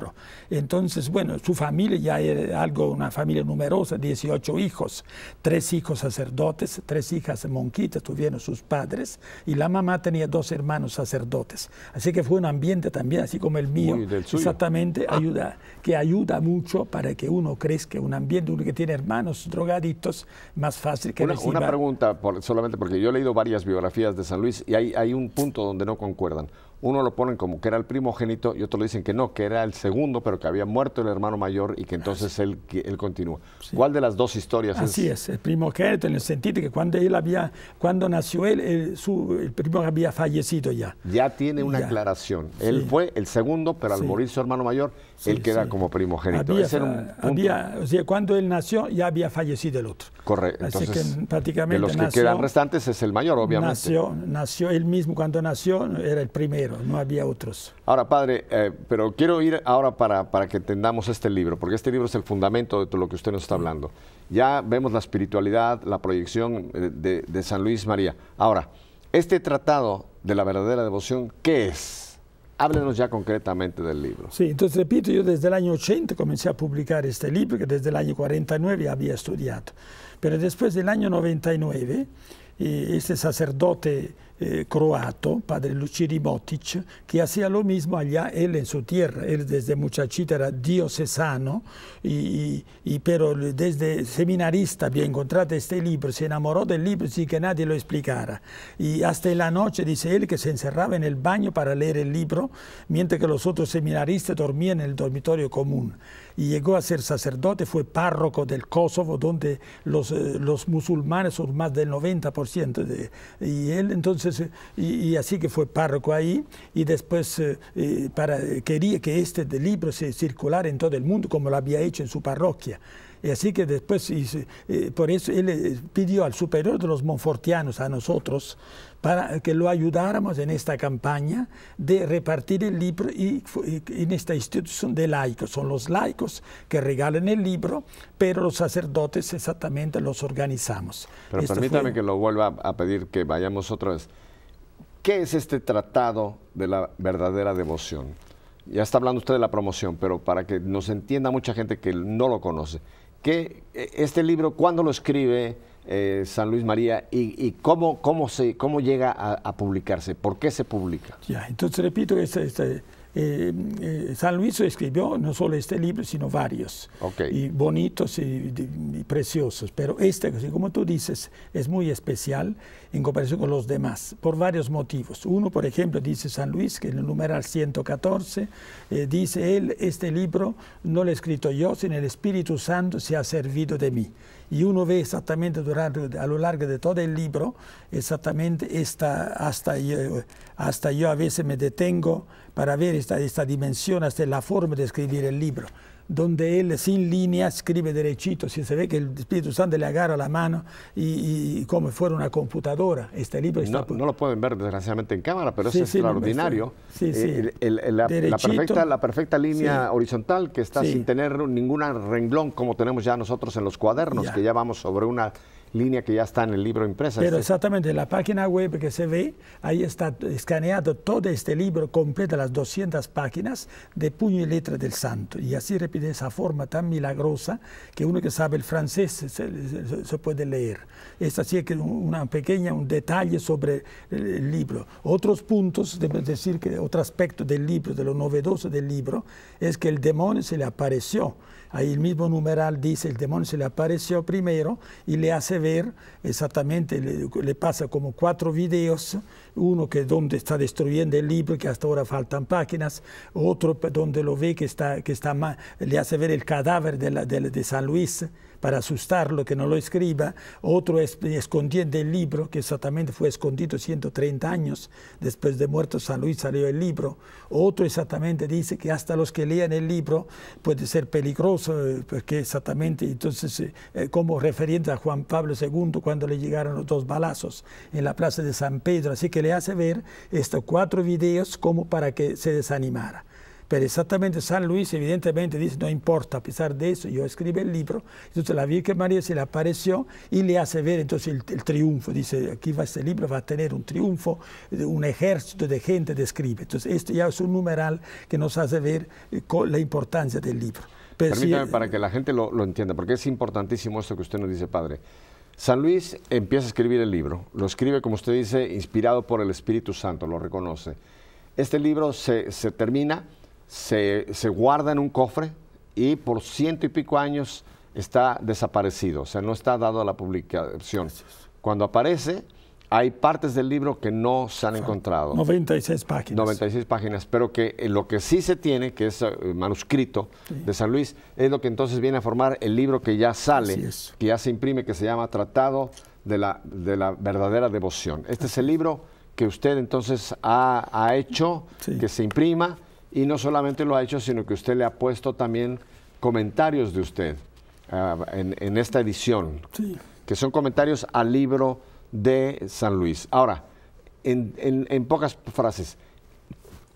Entonces, bueno, su familia ya era algo, una familia numerosa, dieciocho hijos, tres hijos sacerdotes, tres hijas monjitas tuvieron sus padres, y la mamá tenía dos hermanos sacerdotes. Así que fue un ambiente también, así como el mío, Uy, exactamente, ah. ayuda, que ayuda mucho para que uno crezca, un ambiente, uno que tiene hermanos drogadictos, más fácil que una, reciba. Una pregunta, por, solamente porque yo he leído varias biografías de San Luis, y hay, hay un punto donde no concuerdan. Uno lo ponen como que era el primogénito, y otros le dicen que no, que era el segundo, pero que había muerto el hermano mayor y que entonces él, que él continúa. Sí. ¿Cuál de las dos historias es? Así es, el primogénito, en el sentido de que cuando él había, cuando nació él, el, su, el primo había fallecido ya. Ya tiene una ya. aclaración. Sí. Él fue el segundo, pero al sí. morir su hermano mayor, sí, él queda sí. como primogénito. Había, Ese era un punto. Había, o sea, cuando él nació, ya había fallecido el otro. Correcto. Así entonces, que prácticamente de los que nació, quedan restantes es el mayor, obviamente. Nació, nació él mismo, cuando nació, era el primero. No había otros. Ahora, padre, eh, pero quiero ir ahora para, para que entendamos este libro, porque este libro es el fundamento de todo lo que usted nos está hablando. Ya vemos la espiritualidad, la proyección de, de, de San Luis María. Ahora, este Tratado de la Verdadera Devoción, ¿qué es? Háblenos ya concretamente del libro. Sí, entonces repito, yo desde el año ochenta comencé a publicar este libro, que desde el año cuarenta y nueve había estudiado. Pero después del año noventa y nueve, eh, este sacerdote Eh, croato, padre Luka Ribotić, que hacía lo mismo allá él en su tierra. Él desde muchachito era diocesano, y, y, y, pero desde seminarista había encontrado este libro, se enamoró del libro sin que nadie lo explicara. Y hasta en la noche, dice él, que se encerraba en el baño para leer el libro, mientras que los otros seminaristas dormían en el dormitorio común. Y llegó a ser sacerdote, fue párroco del Kosovo, donde los, eh, los musulmanes son más del noventa por ciento. De, y él entonces Y, y así que fue párroco ahí, y después eh, para, quería que este libro se circulara en todo el mundo, como lo había hecho en su parroquia. Y así que después, y, eh, por eso él pidió al superior de los Monfortianos, a nosotros, para que lo ayudáramos en esta campaña de repartir el libro y, y en esta institución de laicos. Son los laicos que regalan el libro, pero los sacerdotes exactamente los organizamos. Pero Esto permítame fue... que lo vuelva a pedir, que vayamos otra vez. ¿Qué es este Tratado de la Verdadera Devoción? Ya está hablando usted de la promoción, pero para que nos entienda mucha gente que no lo conoce. ¿Qué, este libro, cuándo lo escribe Eh, San Luis María, y, y cómo, cómo, se, cómo llega a, a publicarse, por qué se publica? Ya, entonces repito, este, este, eh, eh, San Luis escribió no solo este libro, sino varios, okay. y bonitos y, y, y preciosos, pero este, como tú dices, es muy especial en comparación con los demás, por varios motivos. Uno, por ejemplo, dice San Luis, que en el numeral ciento catorce, eh, dice él, este libro no lo he escrito yo, sino el Espíritu Santo se ha servido de mí. Y uno ve exactamente durante, a lo largo de todo el libro, exactamente esta, hasta, yo, hasta yo a veces me detengo para ver esta, esta dimensión, hasta la forma de escribir el libro, donde él sin línea escribe derechito, si se ve que el Espíritu Santo le agarra la mano y, y como fuera una computadora. Este libro está... No, no lo pueden ver desgraciadamente en cámara, pero sí, es sí, extraordinario. No me... sí, sí. El, el, el, la, la, perfecta, la perfecta línea sí. horizontal que está sí. sin tener ningún renglón como tenemos ya nosotros en los cuadernos, ya. que ya vamos sobre una... línea que ya está en el libro impresa. Pero este. exactamente, en la página web que se ve, ahí está escaneado todo este libro completo, las doscientas páginas, de puño y letra del santo. Y así repite esa forma tan milagrosa que uno que sabe el francés se, se, se puede leer. Es así que una pequeña, un detalle sobre el, el libro. Otros puntos, debo decir que otro aspecto del libro, de lo novedoso del libro, es que el demonio se le apareció. Ahí el mismo numeral dice, el demonio se le apareció primero y le hace ver exactamente, le, le pasa como cuatro videos, uno que donde está destruyendo el libro, que hasta ahora faltan páginas, otro donde lo ve que, está, que está, le hace ver el cadáver de, la, de, de San Luis, para asustarlo, que no lo escriba, otro es, escondiendo el libro, que exactamente fue escondido ciento treinta años después de muerto San Luis, salió el libro, otro exactamente dice que hasta los que lean el libro puede ser peligroso, eh, porque exactamente, entonces, eh, como referente a Juan Pablo segundo, cuando le llegaron los dos balazos en la plaza de San Pedro, así que le hace ver estos cuatro videos como para que se desanimara. Pero exactamente San Luis evidentemente dice, no importa, a pesar de eso, yo escribo el libro. Entonces la Virgen María se le apareció y le hace ver entonces el, el triunfo. Dice, aquí va este libro, va a tener un triunfo, un ejército de gente que escribe. Entonces esto ya es un numeral que nos hace ver eh, la importancia del libro. Pero permítame, si, para que la gente lo, lo entienda, porque es importantísimo esto que usted nos dice, padre. San Luis empieza a escribir el libro, lo escribe, como usted dice, inspirado por el Espíritu Santo, lo reconoce. Este libro se, se termina... Se, se guarda en un cofre y por ciento y pico años está desaparecido, o sea, no está dado a la publicación. Cuando aparece, hay partes del libro que no se han encontrado. noventa y seis páginas. noventa y seis páginas, pero que eh, lo que sí se tiene, que es eh, manuscrito sí. de San Luis, es lo que entonces viene a formar el libro que ya sale, que ya se imprime, que se llama Tratado de la, de la Verdadera Devoción. Este es el libro que usted entonces ha, ha hecho, sí. que se imprima. Y no solamente lo ha hecho, sino que usted le ha puesto también comentarios de usted uh, en, en esta edición, sí. que son comentarios al libro de San Luis. Ahora, en, en, en pocas frases,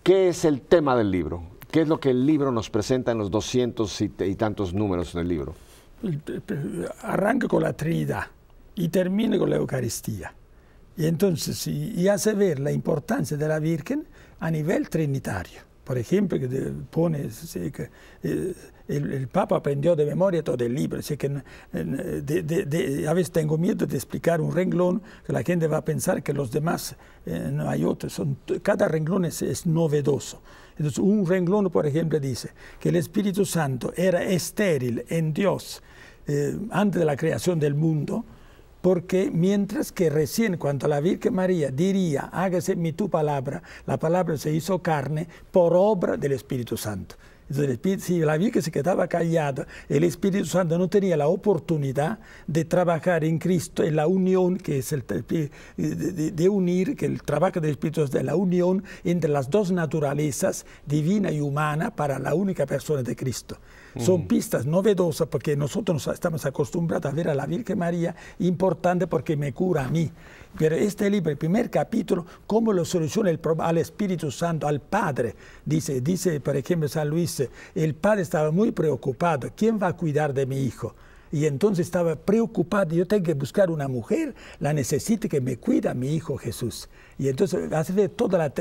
¿qué es el tema del libro? ¿Qué es lo que el libro nos presenta en los doscientos y, y tantos números del libro? Arranca con la Trinidad y termina con la Eucaristía. Y entonces, y, y hace ver la importancia de la Virgen a nivel trinitario. Por ejemplo, que pone, sí, que, eh, el, el Papa aprendió de memoria todo el libro, así que eh, de, de, de, a veces tengo miedo de explicar un renglón, que la gente va a pensar que los demás eh, no hay otros, son, cada renglón es, es novedoso. Entonces, un renglón, por ejemplo, dice que el Espíritu Santo era estéril en Dios eh, antes de la creación del mundo, porque mientras que recién cuando la Virgen María diría, hágase mi tu palabra, la palabra se hizo carne por obra del Espíritu Santo. Entonces, el Espíritu, si la Virgen se quedaba callada, el Espíritu Santo no tenía la oportunidad de trabajar en Cristo, en la unión, que es el de, de, de unir, que el trabajo del Espíritu Santo es la unión entre las dos naturalezas, divina y humana, para la única persona de Cristo. Son pistas novedosas porque nosotros estamos acostumbrados a ver a la Virgen María importante porque me cura a mí. Pero este libro, el primer capítulo, cómo lo soluciona el, al Espíritu Santo, al Padre. Dice, dice, por ejemplo, San Luis, el Padre estaba muy preocupado. ¿Quién va a cuidar de mi hijo? Y entonces estaba preocupado, yo tengo que buscar una mujer, la necesito que me cuida mi hijo Jesús. Y entonces hace ver toda la,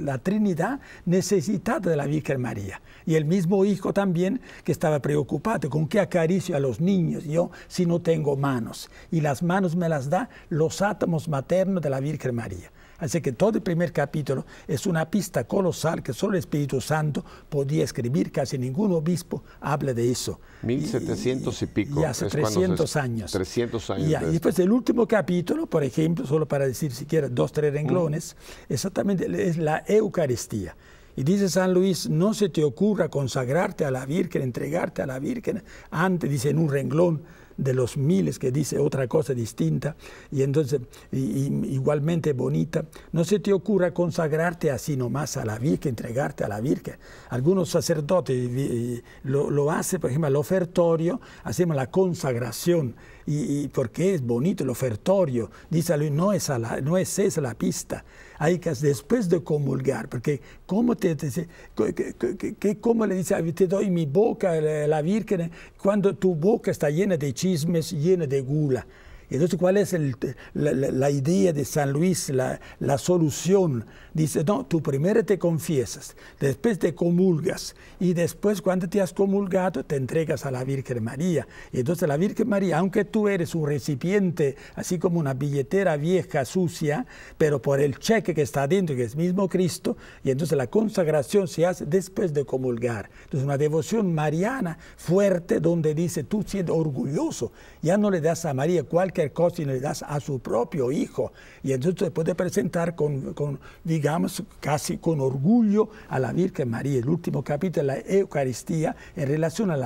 la Trinidad necesitada de la Virgen María. Y el mismo hijo también que estaba preocupado, ¿con qué acaricio a los niños yo si no tengo manos? Y las manos me las da los átomos maternos de la Virgen María. Así que todo el primer capítulo es una pista colosal que solo el Espíritu Santo podía escribir, casi ningún obispo habla de eso. mil setecientos y, y pico. Y hace trescientos años. trescientos años. Y, de y después el último capítulo, por ejemplo, solo para decir siquiera dos, tres renglones, mm. exactamente es la Eucaristía. Y dice San Luis, no se te ocurra consagrarte a la Virgen, entregarte a la Virgen, antes, dice en un renglón, de los miles que dice otra cosa distinta y entonces y, y, igualmente bonita, no se te ocurra consagrarte así nomás a la Virgen, entregarte a la Virgen. Algunos sacerdotes y, y, lo, lo hacen, por ejemplo, el ofertorio, hacemos la consagración y, y porque es bonito el ofertorio, dice Luis, no es, a la, no es esa la pista, hay que después de comulgar, porque cómo te, te que, cómo le dice, te doy mi boca a la, la Virgen, cuando tu boca está llena de chismes, llena de gula. Entonces, ¿cuál es el, la, la, la idea de San Luis, la, la solución? Dice, no, tú primero te confiesas, después te comulgas, y después cuando te has comulgado te entregas a la Virgen María. Y entonces la Virgen María, aunque tú eres un recipiente, así como una billetera vieja, sucia, pero por el cheque que está adentro, que es mismo Cristo, y entonces la consagración se hace después de comulgar. Entonces, una devoción mariana fuerte, donde dice, tú siendo orgulloso, ya no le das a María cualquier cualquier cosa y le das a su propio hijo. Y entonces se puede presentar con, con, digamos, casi con orgullo a la Virgen María. El último capítulo de la Eucaristía en relación a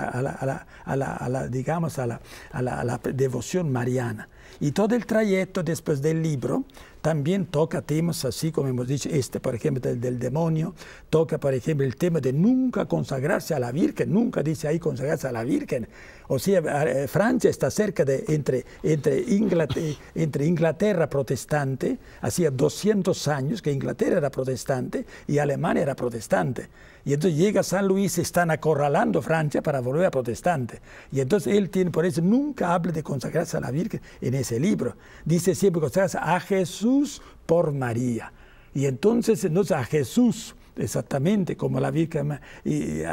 la devoción mariana. Y todo el trayecto después del libro también toca temas así como hemos dicho, este por ejemplo del, del demonio, toca por ejemplo el tema de nunca consagrarse a la Virgen, nunca dice ahí consagrarse a la Virgen. O sea, Francia está cerca de, entre, entre, Inglaterra, entre Inglaterra protestante, hacía doscientos años que Inglaterra era protestante y Alemania era protestante. Y entonces llega San Luis, están acorralando Francia para volver a protestante. Y entonces él tiene, por eso nunca habla de consagrarse a la Virgen en ese libro. Dice siempre consagrarse a Jesús por María. Y entonces, entonces a Jesús, exactamente como la Virgen. ¿Y, y,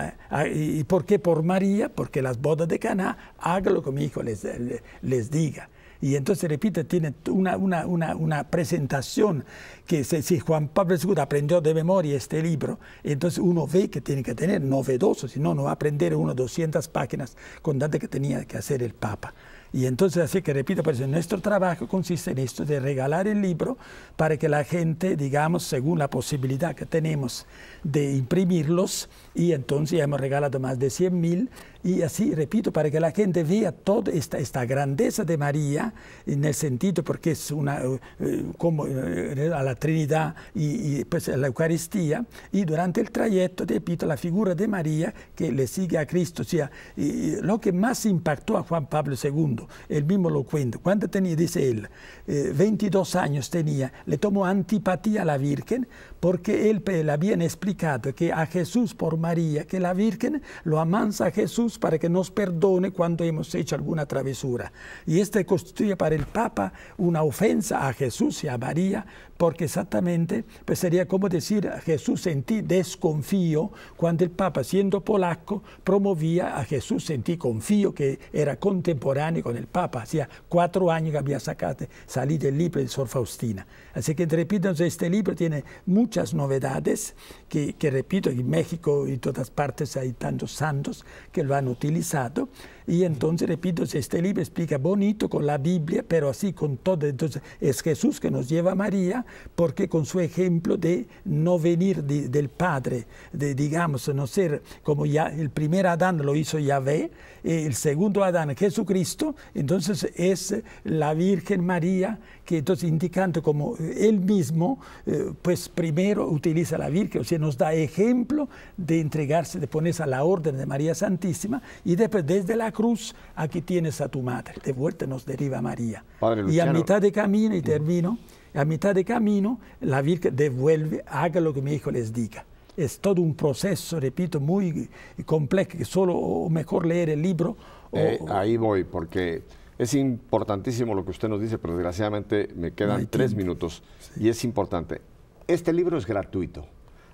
y por qué por María? Porque las bodas de Caná, hágalo como mi hijo les, les, les diga. Y entonces, repite, tiene una, una, una, una presentación que si, si Juan Pablo segundo aprendió de memoria este libro, entonces uno ve que tiene que tener novedoso, si no, no va a aprender unas doscientas páginas con tanto que tenía que hacer el Papa. Y entonces, así que repito, por eso nuestro trabajo consiste en esto, de regalar el libro para que la gente, digamos, según la posibilidad que tenemos de imprimirlos, y entonces ya hemos regalado más de cien mil, y así, repito, para que la gente vea toda esta, esta grandeza de María, en el sentido, porque es una, eh, como eh, a la Trinidad y, y pues a la Eucaristía, y durante el trayecto, repito, la figura de María que le sigue a Cristo, o sea, y, y lo que más impactó a Juan Pablo segundo, él mismo lo cuenta. Cuando tenía, dice él, eh, veintidós años tenía, le tomó antipatía a la Virgen porque él le habían explicado que a Jesús por María, que la Virgen lo amansa a Jesús para que nos perdone cuando hemos hecho alguna travesura. Y este constituye para el Papa una ofensa a Jesús y a María, porque exactamente pues sería como decir, Jesús en ti desconfío, cuando el Papa, siendo polaco, promovía a Jesús en ti confío, que era contemporáneo con el Papa, hacía cuatro años que había sacado, salido el libro de Sor Faustina. Así que, repito, este libro tiene muchas novedades, que, que repito, en México y en todas partes hay tantos santos que lo han utilizado. Y entonces, repito, este libro explica bonito con la Biblia, pero así con todo. Entonces, es Jesús que nos lleva a María, porque con su ejemplo de no venir de, del Padre, de, digamos, no ser como ya el primer Adán lo hizo Yahvé, eh, el segundo Adán, Jesucristo, entonces es la Virgen María, que entonces indicando como él mismo, eh, pues primero utiliza a la Virgen, o sea, nos da ejemplo de entregarse, de ponerse a la orden de María Santísima, y después desde la cruz, aquí tienes a tu madre, de vuelta nos deriva María. Padre Luciano, y a mitad de camino, y termino, a mitad de camino, la Virgen devuelve, haga lo que mi hijo les diga. Es todo un proceso, repito, muy complejo, que solo o mejor leer el libro. O, eh, ahí voy, porque es importantísimo lo que usted nos dice, pero desgraciadamente me quedan no tres minutos, sí. Y es importante. Este libro es gratuito.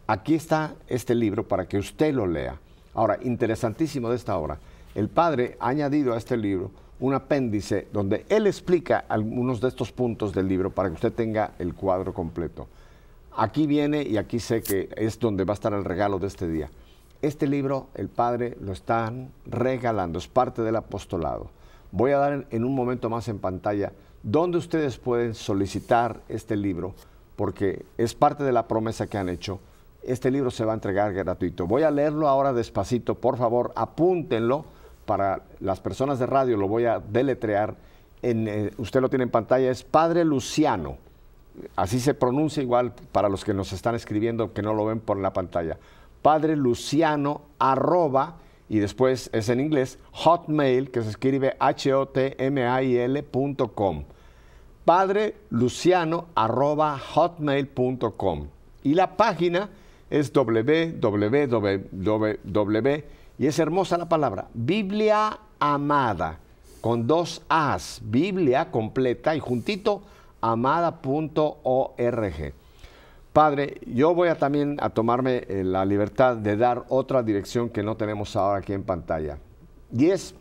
Aquí está este libro para que usted lo lea. Ahora, interesantísimo de esta obra. El padre ha añadido a este libro un apéndice donde él explica algunos de estos puntos del libro para que usted tenga el cuadro completo. Aquí viene, y aquí sé que es donde va a estar el regalo de este día. Este libro, el padre lo están regalando, es parte del apostolado. Voy a dar en, en un momento más en pantalla donde ustedes pueden solicitar este libro, porque es parte de la promesa que han hecho. Este libro se va a entregar gratuito. Voy a leerlo ahora despacito, por favor, apúntenlo. Para las personas de radio lo voy a deletrear, en, eh, usted lo tiene en pantalla, es Padre Luciano, así se pronuncia, igual para los que nos están escribiendo que no lo ven por la pantalla, Padre Luciano, arroba, y después es en inglés, hotmail, que se escribe H O T M A I L punto com, Padre Luciano, arroba, hotmail punto com, y la página es doble u doble u doble u punto y es hermosa la palabra, Biblia Amada, con dos A's, Biblia completa y juntito, amada punto org. Padre, yo voy a también a tomarme eh, la libertad de dar otra dirección que no tenemos ahora aquí en pantalla. Y es,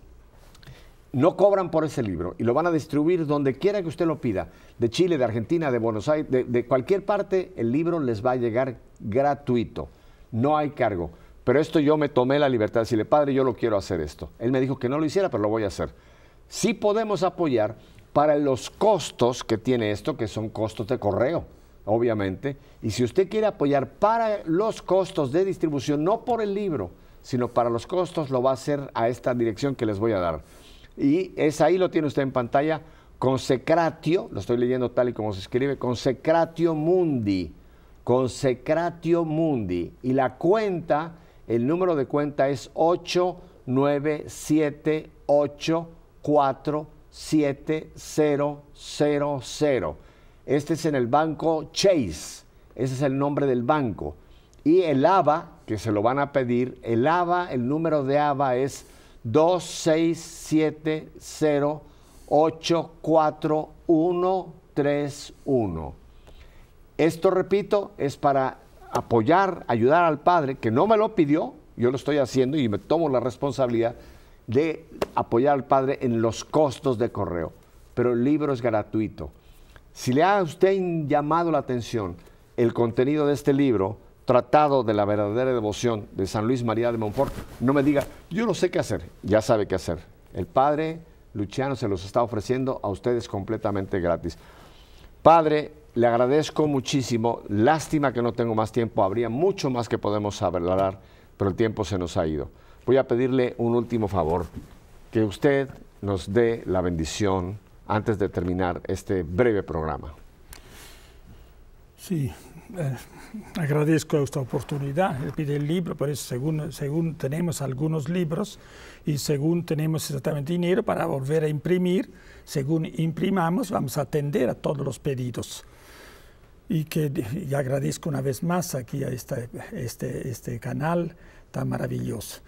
no cobran por ese libro y lo van a distribuir donde quiera que usted lo pida, de Chile, de Argentina, de Buenos Aires, de, de cualquier parte, el libro les va a llegar gratuito, no hay cargo. Pero esto yo me tomé la libertad de decirle, padre, yo lo quiero hacer esto. Él me dijo que no lo hiciera, pero lo voy a hacer. Sí podemos apoyar para los costos que tiene esto, que son costos de correo, obviamente. Y si usted quiere apoyar para los costos de distribución, no por el libro, sino para los costos, lo va a hacer a esta dirección que les voy a dar. Y es ahí, lo tiene usted en pantalla, Consecratio, lo estoy leyendo tal y como se escribe, Consecratio Mundi, Consecratio Mundi. Y la cuenta, el número de cuenta es ocho nueve siete ocho cuatro siete cero cero cero. Este es en el banco Chase, ese es el nombre del banco. Y el A B A, que se lo van a pedir, el A B A, el número de A B A es dos seis siete cero ocho cuatro uno tres uno. Esto, repito, es para apoyar, ayudar al padre, que no me lo pidió, yo lo estoy haciendo y me tomo la responsabilidad de apoyar al padre en los costos de correo. Pero el libro es gratuito. Si le ha usted llamado la atención el contenido de este libro, Tratado de la Verdadera Devoción de San Luis María de Montfort, no me diga, yo no sé qué hacer, ya sabe qué hacer. El padre Luciano se los está ofreciendo a ustedes completamente gratis. Padre, le agradezco muchísimo, lástima que no tengo más tiempo, habría mucho más que podemos hablar, pero el tiempo se nos ha ido. Voy a pedirle un último favor, que usted nos dé la bendición antes de terminar este breve programa. Sí. Eh, agradezco esta oportunidad, pide el libro, por eso según, según tenemos algunos libros y según tenemos exactamente dinero para volver a imprimir, según imprimamos vamos a atender a todos los pedidos. Y que y agradezco una vez más aquí a esta, este, este canal tan maravilloso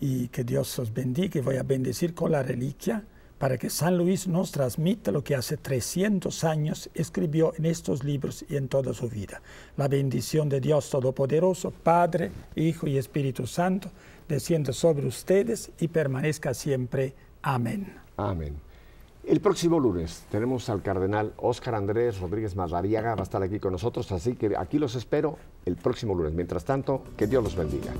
y que Dios os bendiga y voy a bendecir con la reliquia para que San Luis nos transmita lo que hace trescientos años escribió en estos libros y en toda su vida. La bendición de Dios Todopoderoso, Padre, Hijo y Espíritu Santo, descienda sobre ustedes y permanezca siempre. Amén. Amén. El próximo lunes tenemos al Cardenal Óscar Andrés Rodríguez Madariaga, va a estar aquí con nosotros, así que aquí los espero el próximo lunes. Mientras tanto, que Dios los bendiga.